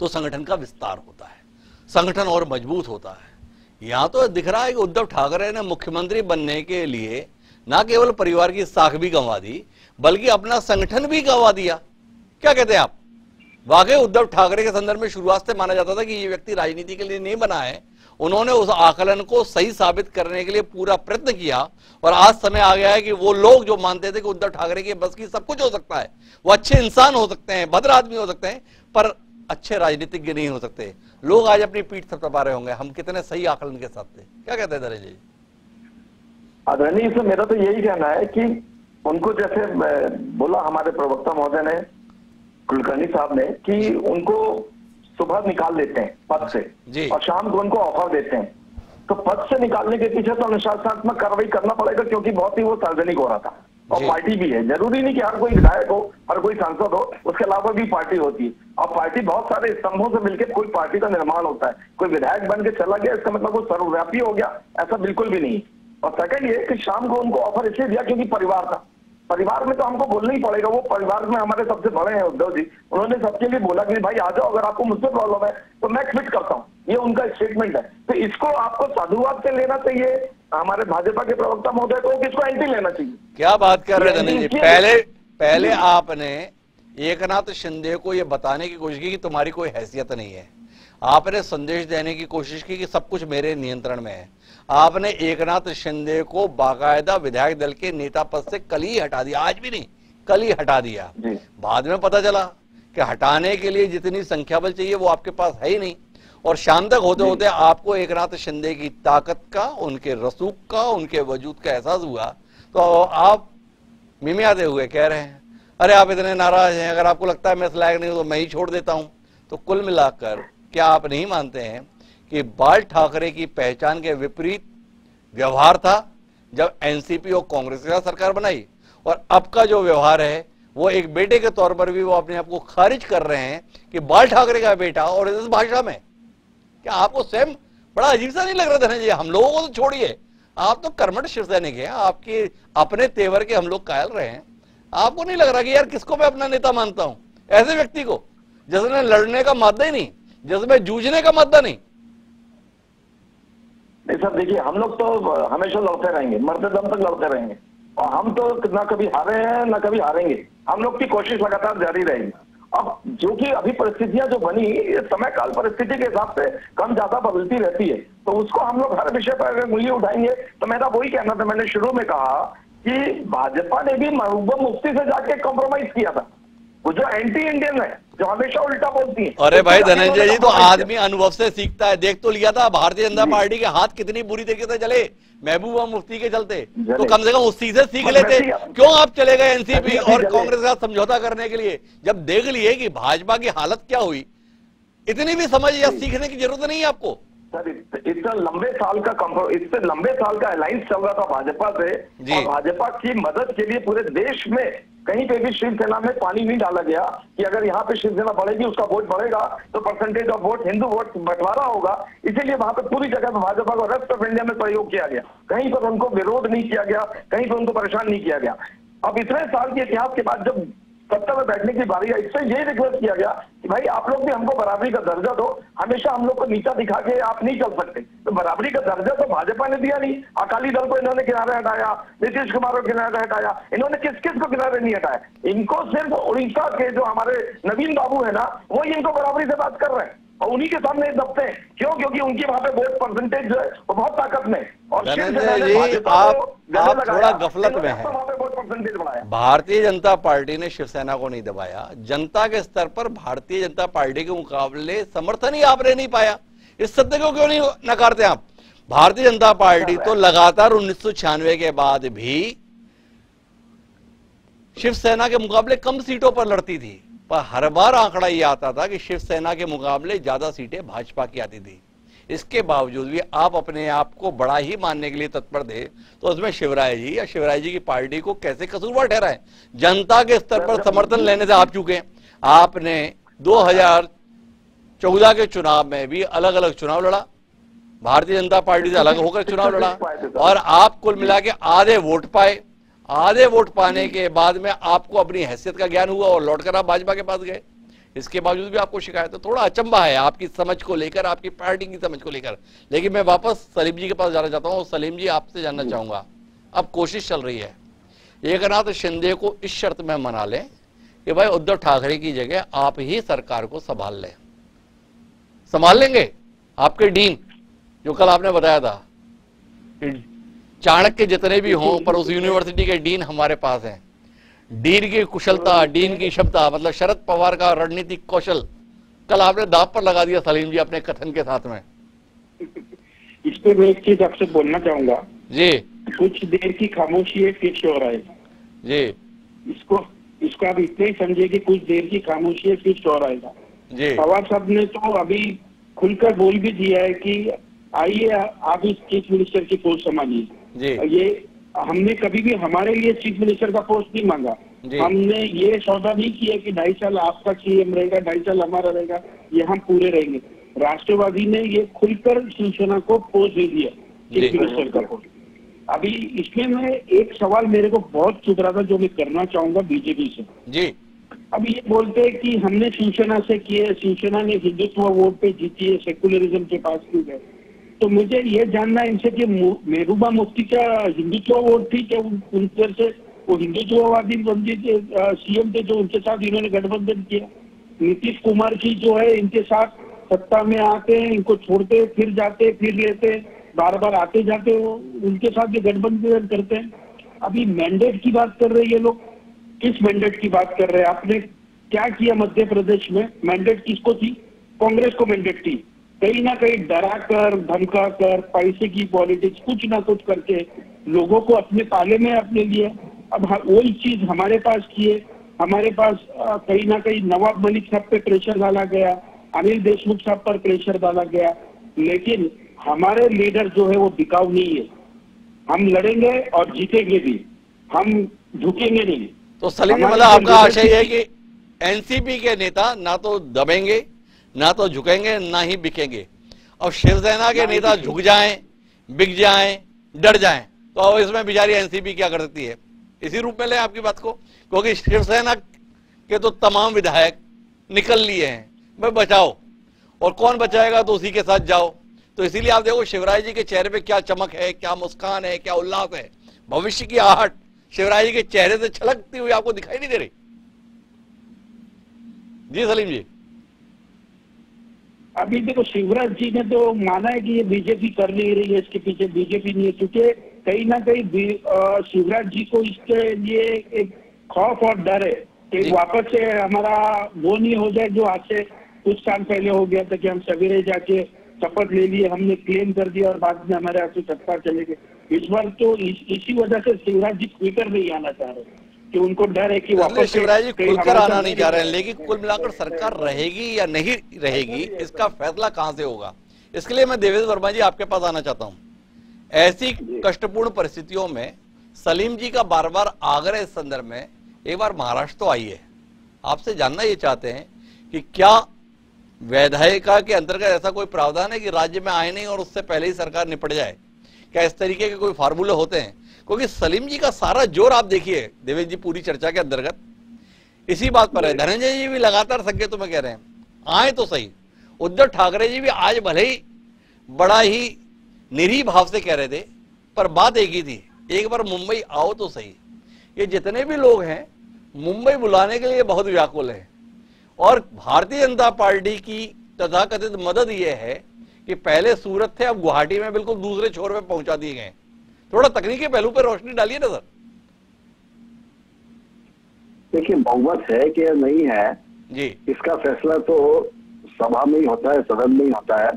तो संगठन का विस्तार होता है, संगठन और मजबूत होता है। यहाँ तो दिख रहा है कि उद्धव ठाकरे ने मुख्यमंत्री बनने के लिए ना केवल परिवार की साख भी गंवा दी बल्कि अपना संगठन भी गंवा दिया। क्या कहते हैं आप? वाकई उद्धव ठाकरे के संदर्भ में शुरुआत से माना जाता था कि ये व्यक्ति राजनीति के लिए नहीं बना है, उन्होंने उस आकलन को सही साबित करने के लिए पूरा प्रयत्न किया, और आज समय आ गया है कि वो लोग जो मानते थे कि उद्धव ठाकरे के बस की सब कुछ हो सकता है, वो अच्छे इंसान हो सकते हैं, भद्र आदमी हो सकते हैं, पर अच्छे राजनीतिज्ञ नहीं हो सकते, लोग आज अपनी पीठ थपथपा रहे होंगे हम कितने सही आकलन के साथ थे। क्या कहते हैं धनंजय जी? आदरणीय, इसमें मेरा तो यही कहना है कि उनको जैसे बोला हमारे प्रवक्ता महोदय ने, कुलकर्णी साहब ने, कि उनको सुबह निकाल देते हैं पद से और शाम को उनको ऑफर देते हैं, तो पद से निकालने के पीछे तो अनुशासनात्मक कार्रवाई करना पड़ेगा, क्योंकि बहुत ही वो सार्वजनिक हो रहा था। और पार्टी भी है, जरूरी नहीं कि हर कोई विधायक हो, हर कोई सांसद हो, उसके अलावा भी पार्टी होती है, और पार्टी बहुत सारे स्तंभों से मिलकर कोई पार्टी का निर्माण होता है। कोई विधायक बन के चला गया इसका मतलब वो सर्वव्यापी हो गया, ऐसा बिल्कुल भी नहीं। और सेकंड ये कि शाम को उनको ऑफर इसलिए दिया क्योंकि परिवार था, परिवार में तो हमको बोलना ही पड़ेगा, वो परिवार में हमारे सबसे बड़े हैं उद्धव जी, उन्होंने सबके लिए बोला कि भाई आ जाओ, अगर आपको मुझसे प्रॉब्लम है तो मैं क्विट करता हूं, ये उनका स्टेटमेंट है। तो इसको आपको साधुवाद से लेना चाहिए, हमारे भाजपा के प्रवक्ता महोदय को इसको एंटी लेना चाहिए। क्या बात कर रहे हैं जी, पहले पहले आपने एकनाथ शिंदे को ये बताने की कोशिश की कि तुम्हारी कोई हैसियत नहीं है, आपने संदेश देने की कोशिश की कि सब कुछ मेरे नियंत्रण में है, आपने एकनाथ शिंदे को बाकायदा विधायक दल के नेता पद से कल ही हटा दिया, आज भी नहीं कल ही हटा दिया। बाद में पता चला कि हटाने के लिए जितनी संख्या बल चाहिए वो आपके पास है ही नहीं, और शाम तक होते होते आपको एकनाथ शिंदे की ताकत का, उनके रसूख का, उनके वजूद का एहसास हुआ, तो आप मिमियाते हुए कह रहे हैं अरे आप इतने नाराज हैं, अगर आपको लगता है मैं इस लायक नहीं हूं तो मैं ही छोड़ देता हूं। तो कुल मिलाकर क्या आप नहीं मानते हैं कि बाल ठाकरे की पहचान के विपरीत व्यवहार था जब एनसीपी और कांग्रेस के साथ सरकार बनाई, और अब का जो व्यवहार है वो एक बेटे के तौर पर भी वो अपने आप को खारिज कर रहे हैं कि बाल ठाकरे का बेटा, और इस भाषा में क्या आपको स्वयं बड़ा अजीब सा नहीं लग रहा धनंजय? हम लोगों को तो छोड़िए, आप तो कर्मठ शिवसैनिक हैं, आपके अपने तेवर के हम लोग कायल रहे हैं, आपको नहीं लग रहा कि यार किसको मैं अपना नेता मानता हूँ? ऐसे व्यक्ति को जिसने लड़ने का मादा ही नहीं, जिसमें जूझने का मादा नहीं। नहीं सर देखिए, हम लोग तो हमेशा लड़ते रहेंगे, मरते दम तक लड़ते रहेंगे, और हम तो ना कभी हारे हैं ना कभी हारेंगे, हम लोग की कोशिश लगातार जारी रहेगी। अब जो कि अभी परिस्थितियां जो बनी, ये समय काल परिस्थिति के हिसाब से कम ज्यादा बदलती रहती है, तो उसको हम लोग हर विषय पर अगर उंगली उठाएंगे तो मेरा वही कहना था, मैंने शुरू में कहा कि भाजपा ने भी महबूबा मुफ्ती से जाके कॉम्प्रोमाइज किया था, वो जो एंटी इंडियन है, जो हमेशा उल्टा बोलती है। अरे तो भाई धनंजय जी, तो आदमी अनुभव से सीखता है, देख तो लिया था भारतीय जनता पार्टी के हाथ कितनी बुरी तरीके से जले महबूबा मुफ्ती के चलते, तो कम से कम उस चीज से सीख लेते, क्यों आप चले गए एनसीपी और कांग्रेस के साथ समझौता करने के लिए जब देख लिए कि भाजपा की हालत क्या हुई? इतनी भी समझ या सीखने की जरूरत नहीं है आपको। सर इतना लंबे साल का इससे लंबे साल का अलायंस चल रहा था भाजपा से, और भाजपा की मदद के लिए पूरे देश में कहीं पे भी शिवसेना में पानी नहीं डाला गया कि अगर यहाँ पे शिवसेना बढ़ेगी, उसका वोट बढ़ेगा तो percentage of vote, Hindu vote बंटवारा होगा, इसीलिए वहां पे पूरी जगह पे भाजपा को रेस्ट ऑफ इंडिया में सहयोग किया गया, कहीं पर उनको विरोध नहीं किया गया, कहीं पर उनको परेशान नहीं किया गया। अब इतने साल के इतिहास के बाद जब सत्ता में बैठने की बारी आई, इससे यही रिक्वेस्ट किया गया कि भाई आप लोग भी हमको बराबरी का दर्जा दो, हमेशा हम लोग को नीचा दिखा के आप नहीं चल सकते। तो बराबरी का दर्जा तो भाजपा ने दिया नहीं, अकाली दल को इन्होंने किनारे हटाया, नीतीश कुमार को किनारे हटाया, इन्होंने किस किस को किनारे नहीं हटाया, इनको सिर्फ उड़ीसा के जो हमारे नवीन बाबू है ना, वो इनको बराबरी से बात कर रहे हैं और उन्हीं के सामने दबते हैं। क्यों? क्योंकि उनकी वहां पे वोट परसेंटेज जो है वो बहुत ताकत में, और थोड़ा गफलत में है। भारतीय जनता पार्टी ने शिवसेना को नहीं दबाया, जनता के स्तर पर भारतीय जनता पार्टी के मुकाबले समर्थन ही आपने नहीं पाया, इस सत्य को क्यों नहीं नकारते आप? भारतीय जनता पार्टी तो लगातार उन्नीस सौ छियानवे के बाद भी शिवसेना के मुकाबले कम सीटों पर लड़ती थी, पर हर बार आंकड़ा ये आता था कि शिवसेना के मुकाबले ज्यादा सीटें भाजपा की आती थी। इसके बावजूद भी आप अपने आप को बड़ा ही मानने के लिए तत्पर थे, तो उसमें शिवराय जी या शिवराय जी की पार्टी को कैसे कसूरवार ठहराएं? जनता के स्तर पर समर्थन लेने से आप चूके। आपने दो हज़ार चौदह के चुनाव में भी अलग अलग चुनाव लड़ा, भारतीय जनता पार्टी से अलग होकर चुनाव लड़ा, और आप कुल मिला के आधे वोट पाए। आधे वोट पाने के बाद में आपको अपनी हैसियत का ज्ञान हुआ और लौटकर आप भाजपा के पास गए, इसके बावजूद भी आपको शिकायत है। थोड़ा अचंभा है आपकी समझ को लेकर, आपकी पार्टी की समझ को लेकर। लेकिन मैं वापस सलीम जी के पास जाना चाहता हूँ। सलीम जी, आपसे जानना चाहूंगा, अब कोशिश चल रही है एकनाथ शिंदे को इस शर्त में मना लें कि भाई उद्धव ठाकरे की जगह आप ही सरकार को संभाल लें, संभाल लेंगे आपके डीन, जो कल आपने बताया था कि चाणक्य जितने भी हों पर उस यूनिवर्सिटी के डीन हमारे पास हैं। डीन की कुशलता, डीन की क्षमता, मतलब शरद पवार का रणनीतिक कौशल कल आपने दांव पर लगा दिया सलीम जी अपने कथन के साथ में। इस पे मैं एक चीज आपसे बोलना चाहूंगा जी। कुछ देर की खामोशी है, फिक्स हो रहा है जी। इसको इसको आप इतने ही समझिए कि कुछ देर की खामोशी है, फिक्स हो रहा है। पवार साहब ने तो अभी खुलकर बोल भी दिया है कि आइए आप इस चीफ मिनिस्टर की पोस्ट संभालिए। ये हमने कभी भी हमारे लिए चीफ मिनिस्टर का पोस्ट नहीं मांगा, हमने ये सौदा नहीं किया कि ढाई साल आपका सीएम रहेगा, ढाई साल हमारा रहेगा, ये हम पूरे रहेंगे। राष्ट्रवादी ने ये खुलकर शिवसेना को पोस्ट दे दिया चीफ मिनिस्टर का पोस्ट। अभी इसमें मैं एक सवाल मेरे को बहुत चुभ रहा था जो मैं करना चाहूंगा बीजेपी से जी। अब ये बोलते हैं कि हमने शिवसेना से किए, शिवसेना ने हिंदुत्व वोट पे जीती है, सेकुलरिज्म के पास क्यों गए। तो मुझे ये जानना है इनसे कि महबूबा मुफ्ती का हिंदुत्व वोट थी क्या, उन तरह से वो हिंदुत्ववादी बंदी थे, सीएम थे जो उनके साथ इन्होंने गठबंधन किया। नीतीश कुमार की जो है इनके साथ सत्ता में आते हैं, इनको छोड़ते फिर जाते फिर लेते, बार बार आते जाते हो, उनके साथ ये गठबंधन करते हैं। अभी मैंडेट की बात कर रहे हैं ये लोग, किस मैंडेट की बात कर रहे हैं? आपने क्या किया मध्य प्रदेश में? मैंडेट किसको थी? कांग्रेस को मैंडेट थी। कहीं ना कहीं डरा कर, धमका कर, पैसे की पॉलिटिक्स कुछ ना कुछ करके लोगों को अपने पाले में अपने लिए। अब वही चीज हमारे पास किए, हमारे पास कहीं ना कहीं नवाब मलिक साहब पे प्रेशर डाला गया, अनिल देशमुख साहब पर प्रेशर डाला गया, लेकिन हमारे लीडर जो है वो बिकाऊ नहीं है। हम लड़ेंगे और जीतेंगे भी, हम झुकेंगे नहीं। तो सलीम, मतलब आपका आशय है कि एनसीपी के नेता ना तो दबेंगे, ना तो झुकेंगे, ना ही बिकेंगे। अब शिवसेना के नेता झुक जाएं, बिक जाएं, डर जाएं, तो अब इसमें बेचारी एनसीपी क्या कर सकती है? इसी रूप में ले आपकी बात को, क्योंकि शिवसेना के तो तमाम विधायक निकल लिए हैं। भाई बचाओ, और कौन बचाएगा तो उसी के साथ जाओ। तो इसीलिए आप देखो शिवराज जी के चेहरे पे क्या चमक है, क्या मुस्कान है, क्या उल्लास है, भविष्य की आहट शिवराज जी के चेहरे से छलकती हुई आपको दिखाई नहीं दे रही जी सलीम जी? अभी देखो शिवराज जी ने तो माना है कि ये बीजेपी कर नहीं रही है, इसके पीछे बीजेपी नहीं है, क्योंकि कहीं ना कहीं शिवराज जी को इसके लिए एक खौफ और डर है कि वापस से हमारा वो नहीं हो जाए जो आज से कुछ साल पहले हो गया था कि हम सवेरे जाके शपथ ले लिए, हमने क्लेम कर दिया और बाद में हमारे यहाँ से सत्ता चले गए। इस बार तो इस, इसी वजह से शिवराज जी खुलकर नहीं आना चाह रहे, कि उनको डर है कि वापस शिवराज जी खुलकर आना नहीं चाह रहे हैं। लेकिन कुल मिलाकर सरकार रहेगी या नहीं रहेगी इसका फैसला कहाँ से होगा? इसके लिए मैं देवेंद्र वर्मा जी आपके पास आना चाहता हूँ। ऐसी कष्टपूर्ण परिस्थितियों में सलीम जी का बार बार आग्रह, इस संदर्भ में एक बार महाराष्ट्र तो आई है, आपसे जानना ये चाहते हैं कि क्या विधायिका के अंतर्गत ऐसा कोई प्रावधान है कि राज्य में आए नहीं और उससे पहले ही सरकार निपट जाए? क्या इस तरीके के कोई फार्मूले होते हैं? क्योंकि सलीम जी का सारा जोर आप देखिए देवेंद्र जी पूरी चर्चा के अंतर्गत इसी बात पर है। धनंजय जी भी लगातार संकेतों में कह रहे हैं आए तो सही। उद्धव ठाकरे जी भी आज भले ही बड़ा ही निरीह भाव से कह रहे थे, पर बात एक ही थी, एक बार मुंबई आओ तो सही। ये जितने भी लोग हैं मुंबई बुलाने के लिए बहुत व्याकुल हैं, और भारतीय जनता पार्टी की तथाकथित मदद ये है कि पहले सूरत थे, अब गुवाहाटी में बिल्कुल दूसरे छोर में पहुंचा दिए गए। थोड़ा तकनीकी पहलू पर रोशनी डालिए ना सर। देखिए बहुमत है कि नहीं है जी, इसका फैसला तो सभा में ही होता है, सदन में ही होता है।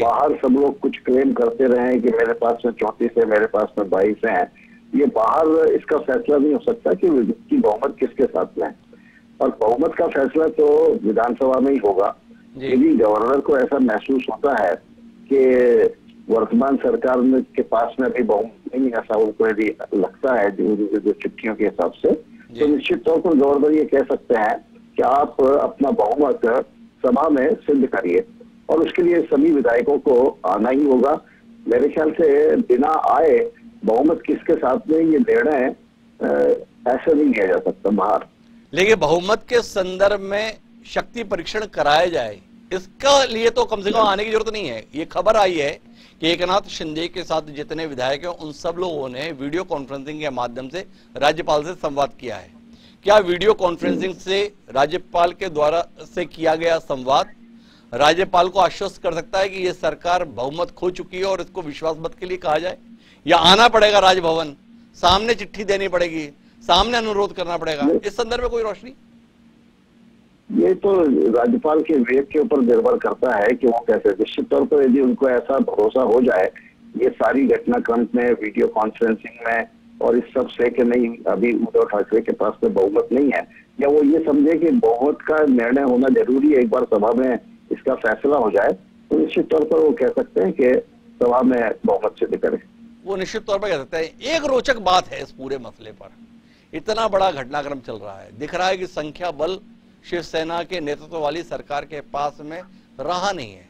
बाहर सब लोग कुछ क्लेम करते रहे कि मेरे पास में चौंतीस है, मेरे पास में बाईस है, ये बाहर इसका फैसला नहीं हो सकता कि की बहुमत किसके साथ में है। और बहुमत का फैसला तो विधानसभा में ही होगा। यदि गवर्नर को ऐसा महसूस होता है कि वर्तमान सरकार में के पास में अभी बहुमत नहीं, ऐसा उनको यदि लगता है जो चिट्ठियों के हिसाब से, तो निश्चित तौर पर गवर्नर ये कह सकते हैं कि आप अपना बहुमत सभा में सिद्ध करिए, और उसके लिए सभी विधायकों को आना ही होगा। मेरे ख्याल से बिना आए बहुमत किसके साथ में ये निर्णय ऐसा नहीं लिया जा सकता बाहर। लेकिन बहुमत के संदर्भ में शक्ति परीक्षण कराया जाए, इसका लिए तो कम से कम आने की जरूरत नहीं है। ये खबर आई है कि एकनाथ शिंदे के साथ जितने विधायक हैं उन सब लोगों ने वीडियो कॉन्फ्रेंसिंग के माध्यम से राज्यपाल से संवाद किया है। क्या वीडियो कॉन्फ्रेंसिंग से राज्यपाल के द्वारा से किया गया संवाद राज्यपाल को आश्वस्त कर सकता है कि ये सरकार बहुमत खो चुकी है और इसको विश्वास मत के लिए कहा जाए, या आना पड़ेगा राजभवन, सामने चिट्ठी देनी पड़ेगी, सामने अनुरोध करना पड़ेगा? इस संदर्भ में कोई रोशनी? ये तो राज्यपाल के विवेक के ऊपर निर्भर करता है कि वो कैसे, निश्चित तौर पर यदि उनको ऐसा भरोसा हो जाए ये सारी घटनाक्रम में, वीडियो कॉन्फ्रेंसिंग में और इस सब से कि नहीं अभी उद्धव ठाकरे के पास में बहुमत नहीं है, या वो ये समझे कि बहुमत का निर्णय होना जरूरी है, एक बार सभा में इसका फैसला हो जाए, तो निश्चित तौर पर वो कह सकते हैं कि सभा में बहुमत सिद्ध करें। वो निश्चित तौर पर कह सकते हैं। एक रोचक बात है इस पूरे मसले पर, इतना बड़ा घटनाक्रम चल रहा है, दिख रहा है कि संख्या बल शिवसेना के नेतृत्व वाली सरकार के पास में रहा नहीं है,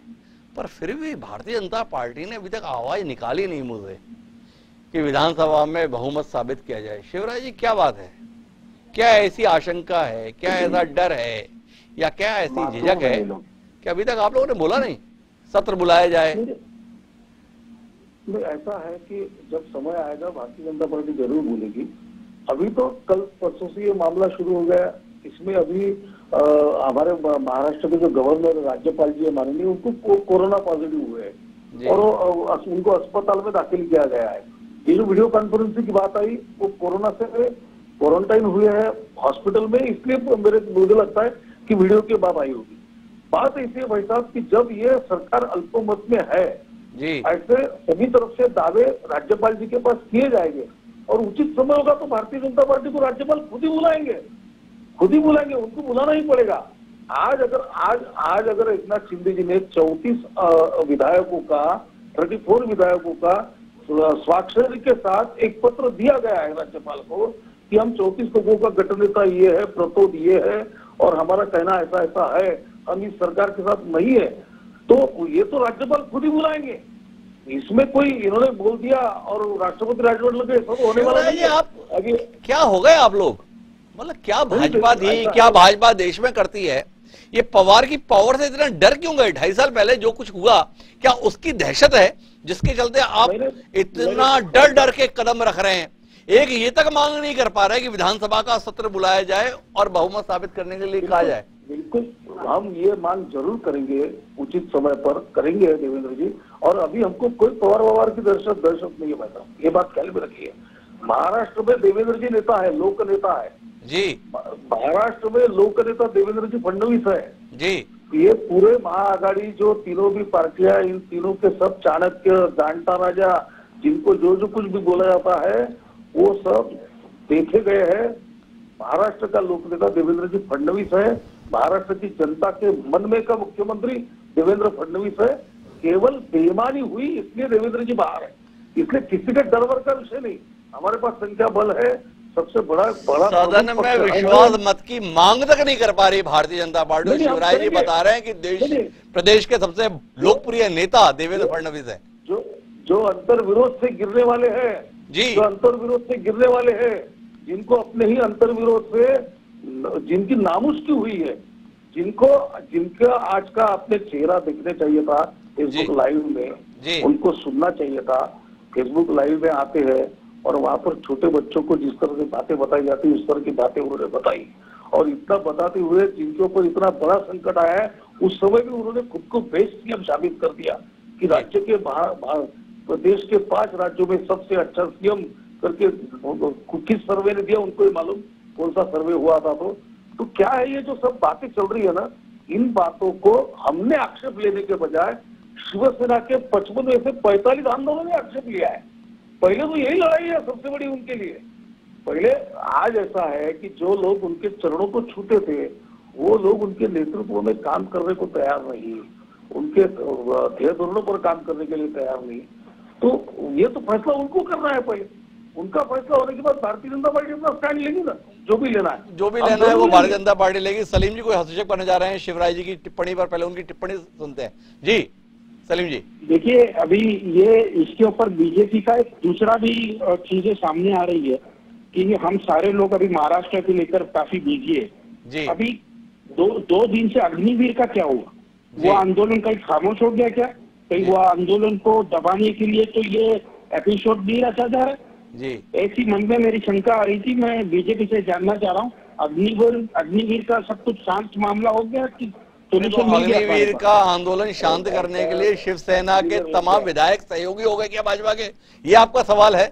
पर फिर भी भारतीय जनता पार्टी ने अभी तक आवाज निकाली नहीं। मुझे कि विधानसभा में बहुमत साबित किया जाए। शिवराज जी, क्या बात है? क्या ऐसी आशंका है, क्या ऐसा डर है, या क्या ऐसी झिझक है कि अभी तक आप लोगों ने बोला नहीं, सत्र बुलाया जाए? नहीं, ऐसा है कि जब समय आएगा भारतीय जनता पार्टी जरूर बोलेगी। अभी तो कल परसों से ये मामला शुरू हो गया। इसमें अभी आ, हमारे महाराष्ट्र के जो गवर्नर राज्यपाल जी है माननीय, उनको को, कोरोना पॉजिटिव हुए हैं और आ, उनको अस्पताल में दाखिल किया गया है। ये जो वीडियो कॉन्फ्रेंसिंग की बात आई, वो कोरोना से क्वारंटाइन हुए हैं हॉस्पिटल में, इसलिए मेरे मुझे लगता है कि वीडियो के बाद आई होगी। बात इसलिए भाई साहब की जब ये सरकार अल्पमत में है, ऐसे सभी तरफ से दावे राज्यपाल जी के पास किए जाएंगे और उचित समय होगा तो भारतीय जनता पार्टी को राज्यपाल खुद ही बुलाएंगे, खुद ही बुलाएंगे, उनको बुलाना ही पड़ेगा। आज अगर आज आज अगर एकनाथ शिंदे जी ने चौंतीस विधायकों का थर्टी फोर विधायकों का स्वाक्षर के साथ एक पत्र दिया गया है राज्यपाल को कि हम चौंतीस लोगों का गठन का ये है, प्रतोद ये है और हमारा कहना ऐसा ऐसा है, हम इस सरकार के साथ नहीं है, तो ये तो राज्यपाल खुद ही बुलाएंगे। इसमें कोई इन्होंने बोल दिया और राष्ट्रपति राजवट लगे, सब होने वाला है। आप अभी क्या हो गए आप लोग? मतलब क्या भाजपा थी, क्या भाजपा देश में करती है? ये पवार की पावर से इतना डर क्यों गए? ढाई साल पहले जो कुछ हुआ, क्या उसकी दहशत है जिसके चलते आप इतना डर डर के कदम रख रहे हैं? एक ये तक मांग नहीं कर पा रहे कि विधानसभा का सत्र बुलाया जाए और बहुमत साबित करने के लिए कहा जाए। बिल्कुल, हम ये मांग जरूर करेंगे, उचित समय पर करेंगे देवेंद्र जी। और अभी हमको कोई पवार ववार की दहशत दहशत नहीं है भाई साहब, ये बात ख्याल में रखिए। महाराष्ट्र में देवेंद्र जी नेता है, लोक नेता है जी। महाराष्ट्र में लोक नेता देवेंद्र जी फडणवीस है जी। ये पूरे महाआघाड़ी जो तीनों भी पार्टियां, इन तीनों के सब चाणक्य, डांटा राजा, जिनको जो जो कुछ भी बोला जाता है वो सब देखे गए हैं। महाराष्ट्र का लोक नेता देवेंद्र जी फडणवीस है। महाराष्ट्र की जनता के मन में का मुख्यमंत्री देवेंद्र फडणवीस है। केवल बेईमानी हुई इसलिए देवेंद्र जी बाहर है, इसलिए किसी का डर वर का विषय नहीं। हमारे पास संख्या बल है, सबसे बड़ा बड़ा सदन में विश्वास मत की मांग तक नहीं कर पा रही भारतीय जनता पार्टी। शिवराज जी बता रहे हैं कि देश प्रदेश के सबसे लोकप्रिय नेता देवेंद्र फडणवीस है। जो जो अंतर विरोध से गिरने वाले हैं जी, जो अंतर विरोध से गिरने वाले हैं, जिनको अपने ही अंतर विरोध से जिनकी नामुष्की हुई है, जिनको जिनका आज का अपने चेहरा दिखने चाहिए था फेसबुक लाइव में, उनको सुनना चाहिए था। फेसबुक लाइव में आते हैं और वहां पर छोटे बच्चों को जिस तरह की बातें बताई जाती है उस तरह की बातें उन्होंने बताई, और इतना बताते हुए जिनके ऊपर इतना बड़ा संकट आया है उस समय भी उन्होंने खुद को बेस्ट सीएम साबित कर दिया कि राज्य के बाहर प्रदेश के पांच राज्यों में सबसे अच्छा सीएम करके किस सर्वे ने दिया उनको ही मालूम, कौन सा सर्वे हुआ था। तो तो क्या है ये जो सब बातें चल रही है ना, इन बातों को हमने आक्षेप लेने के बजाय शिवसेना के पचपन में से पैंतालीस आंदोलन ने आक्षेप लिया है। पहले तो यही लड़ाई है सबसे बड़ी उनके लिए। पहले आज ऐसा है कि जो लोग उनके चरणों को छूते थे वो लोग उनके नेतृत्व में काम करने को तैयार नहीं, उनके ध्येय धोरणों पर काम करने के लिए तैयार नहीं। तो ये तो फैसला उनको करना है, पहले उनका फैसला होने के बाद भारतीय जनता पार्टी अपना स्टैंड लेगी ना, जो भी लेना है जो भी लेना जो है वो भारतीय जनता पार्टी लेगी। सलीम जी कोई हस्तक्षेप करने जा रहे हैं शिवराज जी की टिप्पणी पर, पहले उनकी टिप्पणी सुनते हैं जी। सलीम जी, देखिए अभी ये इसके ऊपर बीजेपी का एक दूसरा भी चीजें सामने आ रही है कि हम सारे लोग अभी महाराष्ट्र को लेकर काफी बिजी है जी। अभी दो दो दिन से अग्निवीर का क्या हुआ? वो आंदोलन कहीं खामोश हो गया क्या? कहीं वो आंदोलन को दबाने के लिए तो ये एपिसोड नहीं रचा जा रहा है जी। ऐसी मन में मेरी शंका आ रही थी, मैं बीजेपी से जानना चाह रहा हूँ अग्निवीर अग्निवीर का सब कुछ शांत मामला हो गया कि तो अग्निवीर का आंदोलन शांत करने के लिए शिवसेना के तमाम विधायक सहयोगी हो गए क्या भाजपा के? ये आपका सवाल है।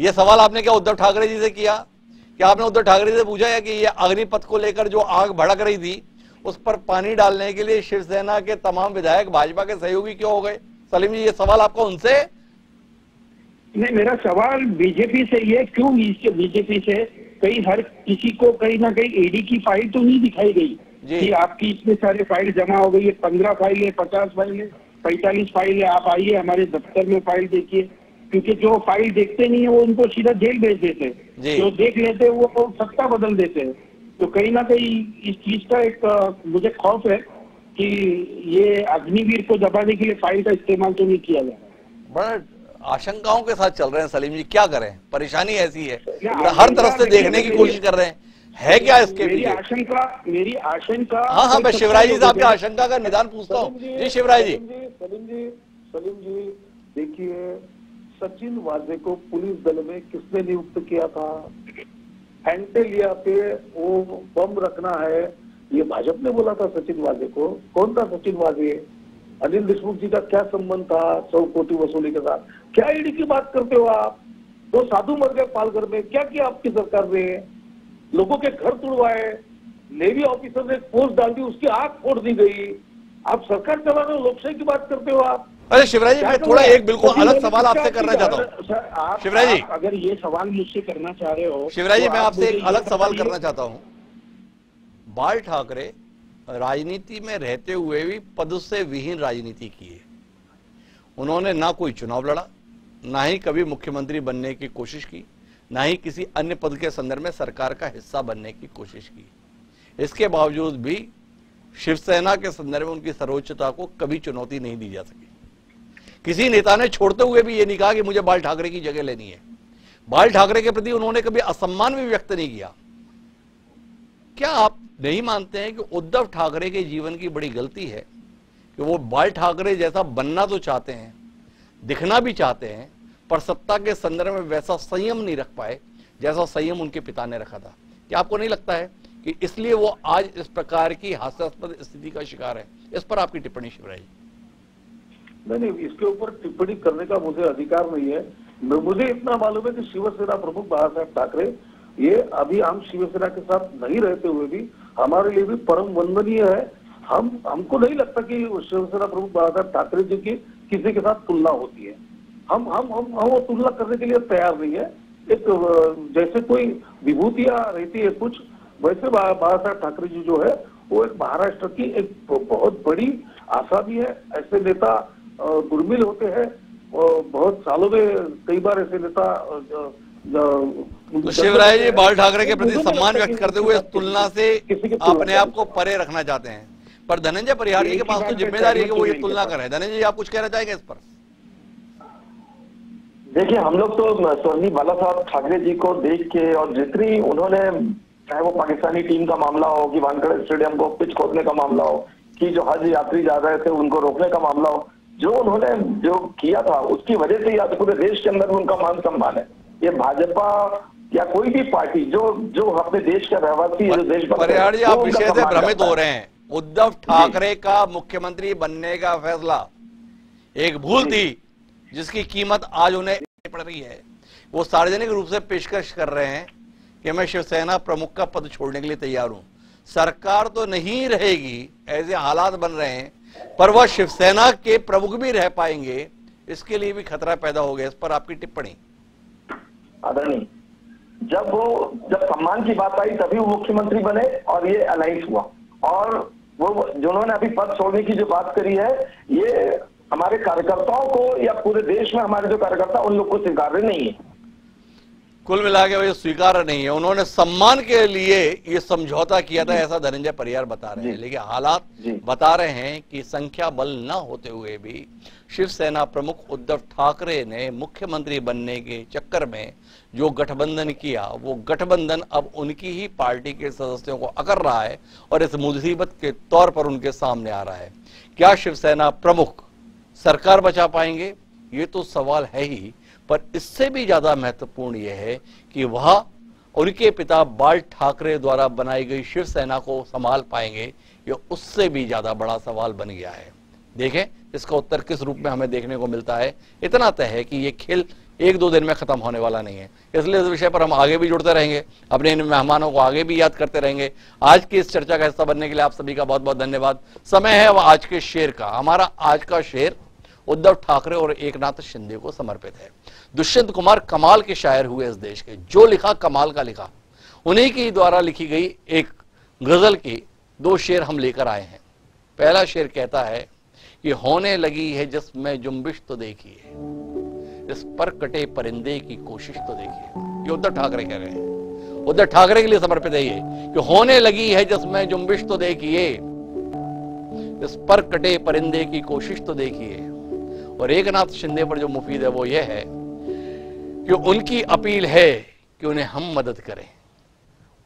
ये सवाल आपने क्या उद्धव ठाकरे जी से किया? क्या आपने उद्धव ठाकरे से पूछा है कि ये अग्निपथ को लेकर जो आग भड़क रही थी उस पर पानी डालने के लिए शिवसेना के तमाम विधायक भाजपा के सहयोगी क्यों हो गए? सलीम जी, ये सवाल आपका उनसे? नहीं, मेरा सवाल बीजेपी से ये क्यों इसके बीजेपी से कहीं हर किसी को कहीं ना कहीं ईडी की फाइल तो नहीं दिखाई गई कि आपकी इतने सारे फाइल जमा हो गई है, पंद्रह फाइल है, पचास फाइल है, पैंतालीस फाइल है, आप आइए हमारे दफ्तर में फाइल देखिए। क्योंकि जो फाइल देखते नहीं है वो उनको सीधा जेल भेज देते हैं, जो देख लेते हैं वो सत्ता बदल देते हैं। तो कहीं ना कहीं इस चीज का एक मुझे खौफ है कि ये अग्निवीर को दबाने के लिए फाइल का इस्तेमाल तो नहीं किया गया। बट आशंकाओं के साथ चल रहे हैं सलीम जी, क्या करें, परेशानी ऐसी है तो हर तरफ से देखने की कोशिश कर रहे हैं, है क्या इसके मेरी आशंका, मेरी आशंका। हाँ हाँ, मैं शिवराज जी से आपकी आशंका का निदान पूछता हूँ जी। शिवराज जी, सलीम जी, सलीम जी देखिए, सचिन वाजे को पुलिस दल में किसने नियुक्त किया था? एंटेलिया पे वो बम रखना है ये भाजपा ने बोला था सचिन वाजे को। कौन था सचिन वाजे? अनिल देशमुख जी का क्या संबंध था सौ कोटी वसूली के साथ? क्या ईडी की बात करते हो आप? वो तो साधु मर गए पालघर में, क्या किया आपकी सरकार ने? लोगों के घर तुड़वाए, नेवी ऑफिसर ने पोस्ट डाल दी, उसकी आंख फोड़ दी गई। आप सरकार चला रहे हो, लोकशाही की बात करते हो आप। अरे शिवराज जी, मैं थोड़ा एक बिल्कुल अलग सवाल आपसे करना चाहता हूँ। शिवराज जी, अगर ये सवाल मुझसे करना चाह रहे हो, शिवराज जी मैं आपसे एक अलग सवाल करना चाहता हूँ। बाल ठाकरे राजनीति में रहते हुए भी पद से विहीन राजनीति की है। उन्होंने ना कोई चुनाव लड़ा, ना ही कभी मुख्यमंत्री बनने की कोशिश की, ना ही किसी अन्य पद के संदर्भ में सरकार का हिस्सा बनने की कोशिश की। इसके बावजूद भी शिवसेना के संदर्भ में उनकी सर्वोच्चता को कभी चुनौती नहीं दी जा सकी। किसी नेता ने छोड़ते हुए भी ये नहीं कहा कि मुझे बाल ठाकरे की जगह लेनी है। बाल ठाकरे के प्रति उन्होंने कभी असम्मान भी व्यक्त नहीं किया। क्या आप नहीं मानते हैं कि उद्धव ठाकरे के जीवन की बड़ी गलती है कि वो बाल ठाकरे जैसा बनना तो चाहते हैं, दिखना भी चाहते हैं, पर सत्ता के संदर्भ में वैसा संयम नहीं रख पाए जैसा संयम उनके पिता ने रखा था? क्या आपको नहीं लगता है कि इसलिए वो आज इस प्रकार की हास्यास्पद स्थिति का शिकार है? इस पर आपकी टिप्पणी शिवराज जी। नहीं नहीं, इसके ऊपर टिप्पणी करने का मुझे अधिकार नहीं है। मुझे इतना मालूम है कि शिवसेना प्रमुख बाला साहब ठाकरे ये अभी हम शिवसेना के साथ नहीं रहते हुए भी हमारे लिए भी परम वंदनीय है। हम हमको नहीं लगता कि शिवसेना प्रमुख बाला साहब ठाकरे जी की किसी के साथ तुलना होती है। हम हम हम वो तुलना करने के लिए तैयार नहीं है। एक जैसे कोई विभूतियां रहती है कुछ, वैसे बाला साहब ठाकरे जी जो है वो एक महाराष्ट्र की एक बहुत बड़ी आशा भी है। ऐसे नेता दुर्मिल होते हैं, बहुत सालों में कई बार ऐसे नेता। तो शिवराज जी, बाल ठाकरे के प्रति सम्मान व्यक्त करते हुए तुलना से अपने आप को परे रखना चाहते हैं, पर धनंजय परिहार जी के पास तो जिम्मेदारी है कि वो ये तुलना करें। धनंजय जी, आप कुछ कहना चाहेंगे इस पर? देखिए, हम लोग तो स्वर्गीय बाला साहब ठाकरे जी को देख के और जितनी उन्होंने, चाहे वो पाकिस्तानी टीम का मामला हो कि वानखेड़े स्टेडियम को पिच खोदने का मामला हो कि जो हज यात्री जा रहे थे उनको रोकने का मामला हो, जो उन्होंने जो किया था उसकी वजह से आज पूरे देश के अंदर उनका मान सम्मान है। ये भाजपा या कोई भी पार्टी जो जो अपने देश का रहवासी है, जो देश परिहार जी, आप विषय से भ्रमित हो रहे हैं। उद्धव ठाकरे का मुख्यमंत्री बनने का फैसला एक भूल थी जिसकी कीमत आज उन्हें पड़ रही है। वो सार्वजनिक रूप से पेशकश कर रहे हैं कि मैं शिवसेना प्रमुख का पद छोड़ने के लिए तैयार हूं, सरकार तो नहीं रहेगी, ऐसे हालात बन रहे हैं, पर वह शिवसेना के प्रमुख भी रह पाएंगे, इसके लिए भी खतरा पैदा हो गया। इस पर आपकी टिप्पणी? आदरणीय, जब वो जब सम्मान की बात आई तभी वो मुख्यमंत्री बने और ये अलाइंस हुआ, और वो जिन्होंने अभी पद छोड़ने की जो बात करी है, ये हमारे कार्यकर्ताओं को या पूरे देश में हमारे जो कार्यकर्ता उन लोग को स्वीकार्य नहीं है। कुल मिला के वो स्वीकार्य नहीं है। उन्होंने सम्मान के लिए ये समझौता किया था, ऐसा धनंजय परिहार बता रहे हैं, लेकिन हालात बता रहे हैं कि संख्या बल न होते हुए भी शिवसेना प्रमुख उद्धव ठाकरे ने मुख्यमंत्री बनने के चक्कर में जो गठबंधन किया, वो गठबंधन अब उनकी ही पार्टी के सदस्यों को अकर रहा है और इस मुसीबत के तौर पर उनके सामने आ रहा है। क्या शिवसेना प्रमुख सरकार बचा पाएंगे? ये तो सवाल है ही, पर इससे भी ज्यादा महत्वपूर्ण यह है कि वह उनके पिता बाल ठाकरे द्वारा बनाई गई शिवसेना को संभाल पाएंगे, यह उससे भी ज्यादा बड़ा सवाल बन गया है। देखें इसका उत्तर किस रूप में हमें देखने को मिलता है। इतना तय है कि यह खेल एक दो दिन में खत्म होने वाला नहीं है, इसलिए इस विषय पर हम आगे भी जुड़ते रहेंगे, अपने इन मेहमानों को आगे भी याद करते रहेंगे। आज की इस चर्चा का हिस्सा बनने के लिए आप सभी का बहुत बहुत धन्यवाद। समय है वह आज के शेर का। हमारा आज का शेर उद्धव ठाकरे और एकनाथ शिंदे को समर्पित है। दुष्यंत कुमार कमाल के शायर हुए इस देश के, जो लिखा कमाल का लिखा। उन्हीं के द्वारा लिखी गई एक गजल के दो शेर हम लेकर आए हैं। पहला शेर कहता है कि होने लगी है जिसमें जुम्बिश तो देखिए, इस पर कटे परिंदे की कोशिश तो देखिए। ये उद्धव ठाकरे कह रहे हैं, उद्धव ठाकरे के लिए समर्पित है ये कि होने लगी है जिसमें जुम्बिश तो देखिए, इस पर कटे परिंदे की कोशिश तो देखिए, और एकनाथ शिंदे पर जो मुफीद है वो यह है कि उनकी अपील है कि उन्हें हम मदद करें,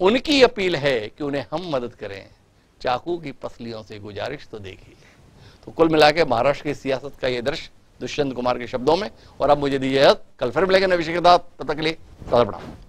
उनकी अपील है कि उन्हें हम मदद करें, चाकू की पसलियों से गुजारिश तो देखिए। तो कुल मिला के महाराष्ट्र की सियासत का यह दृश्य दुष्यंत कुमार के शब्दों में। और अब मुझे दीजिए, कल फिर मिलेंगे नए विषय के साथ, तब तक के लिए सादर प्रणाम।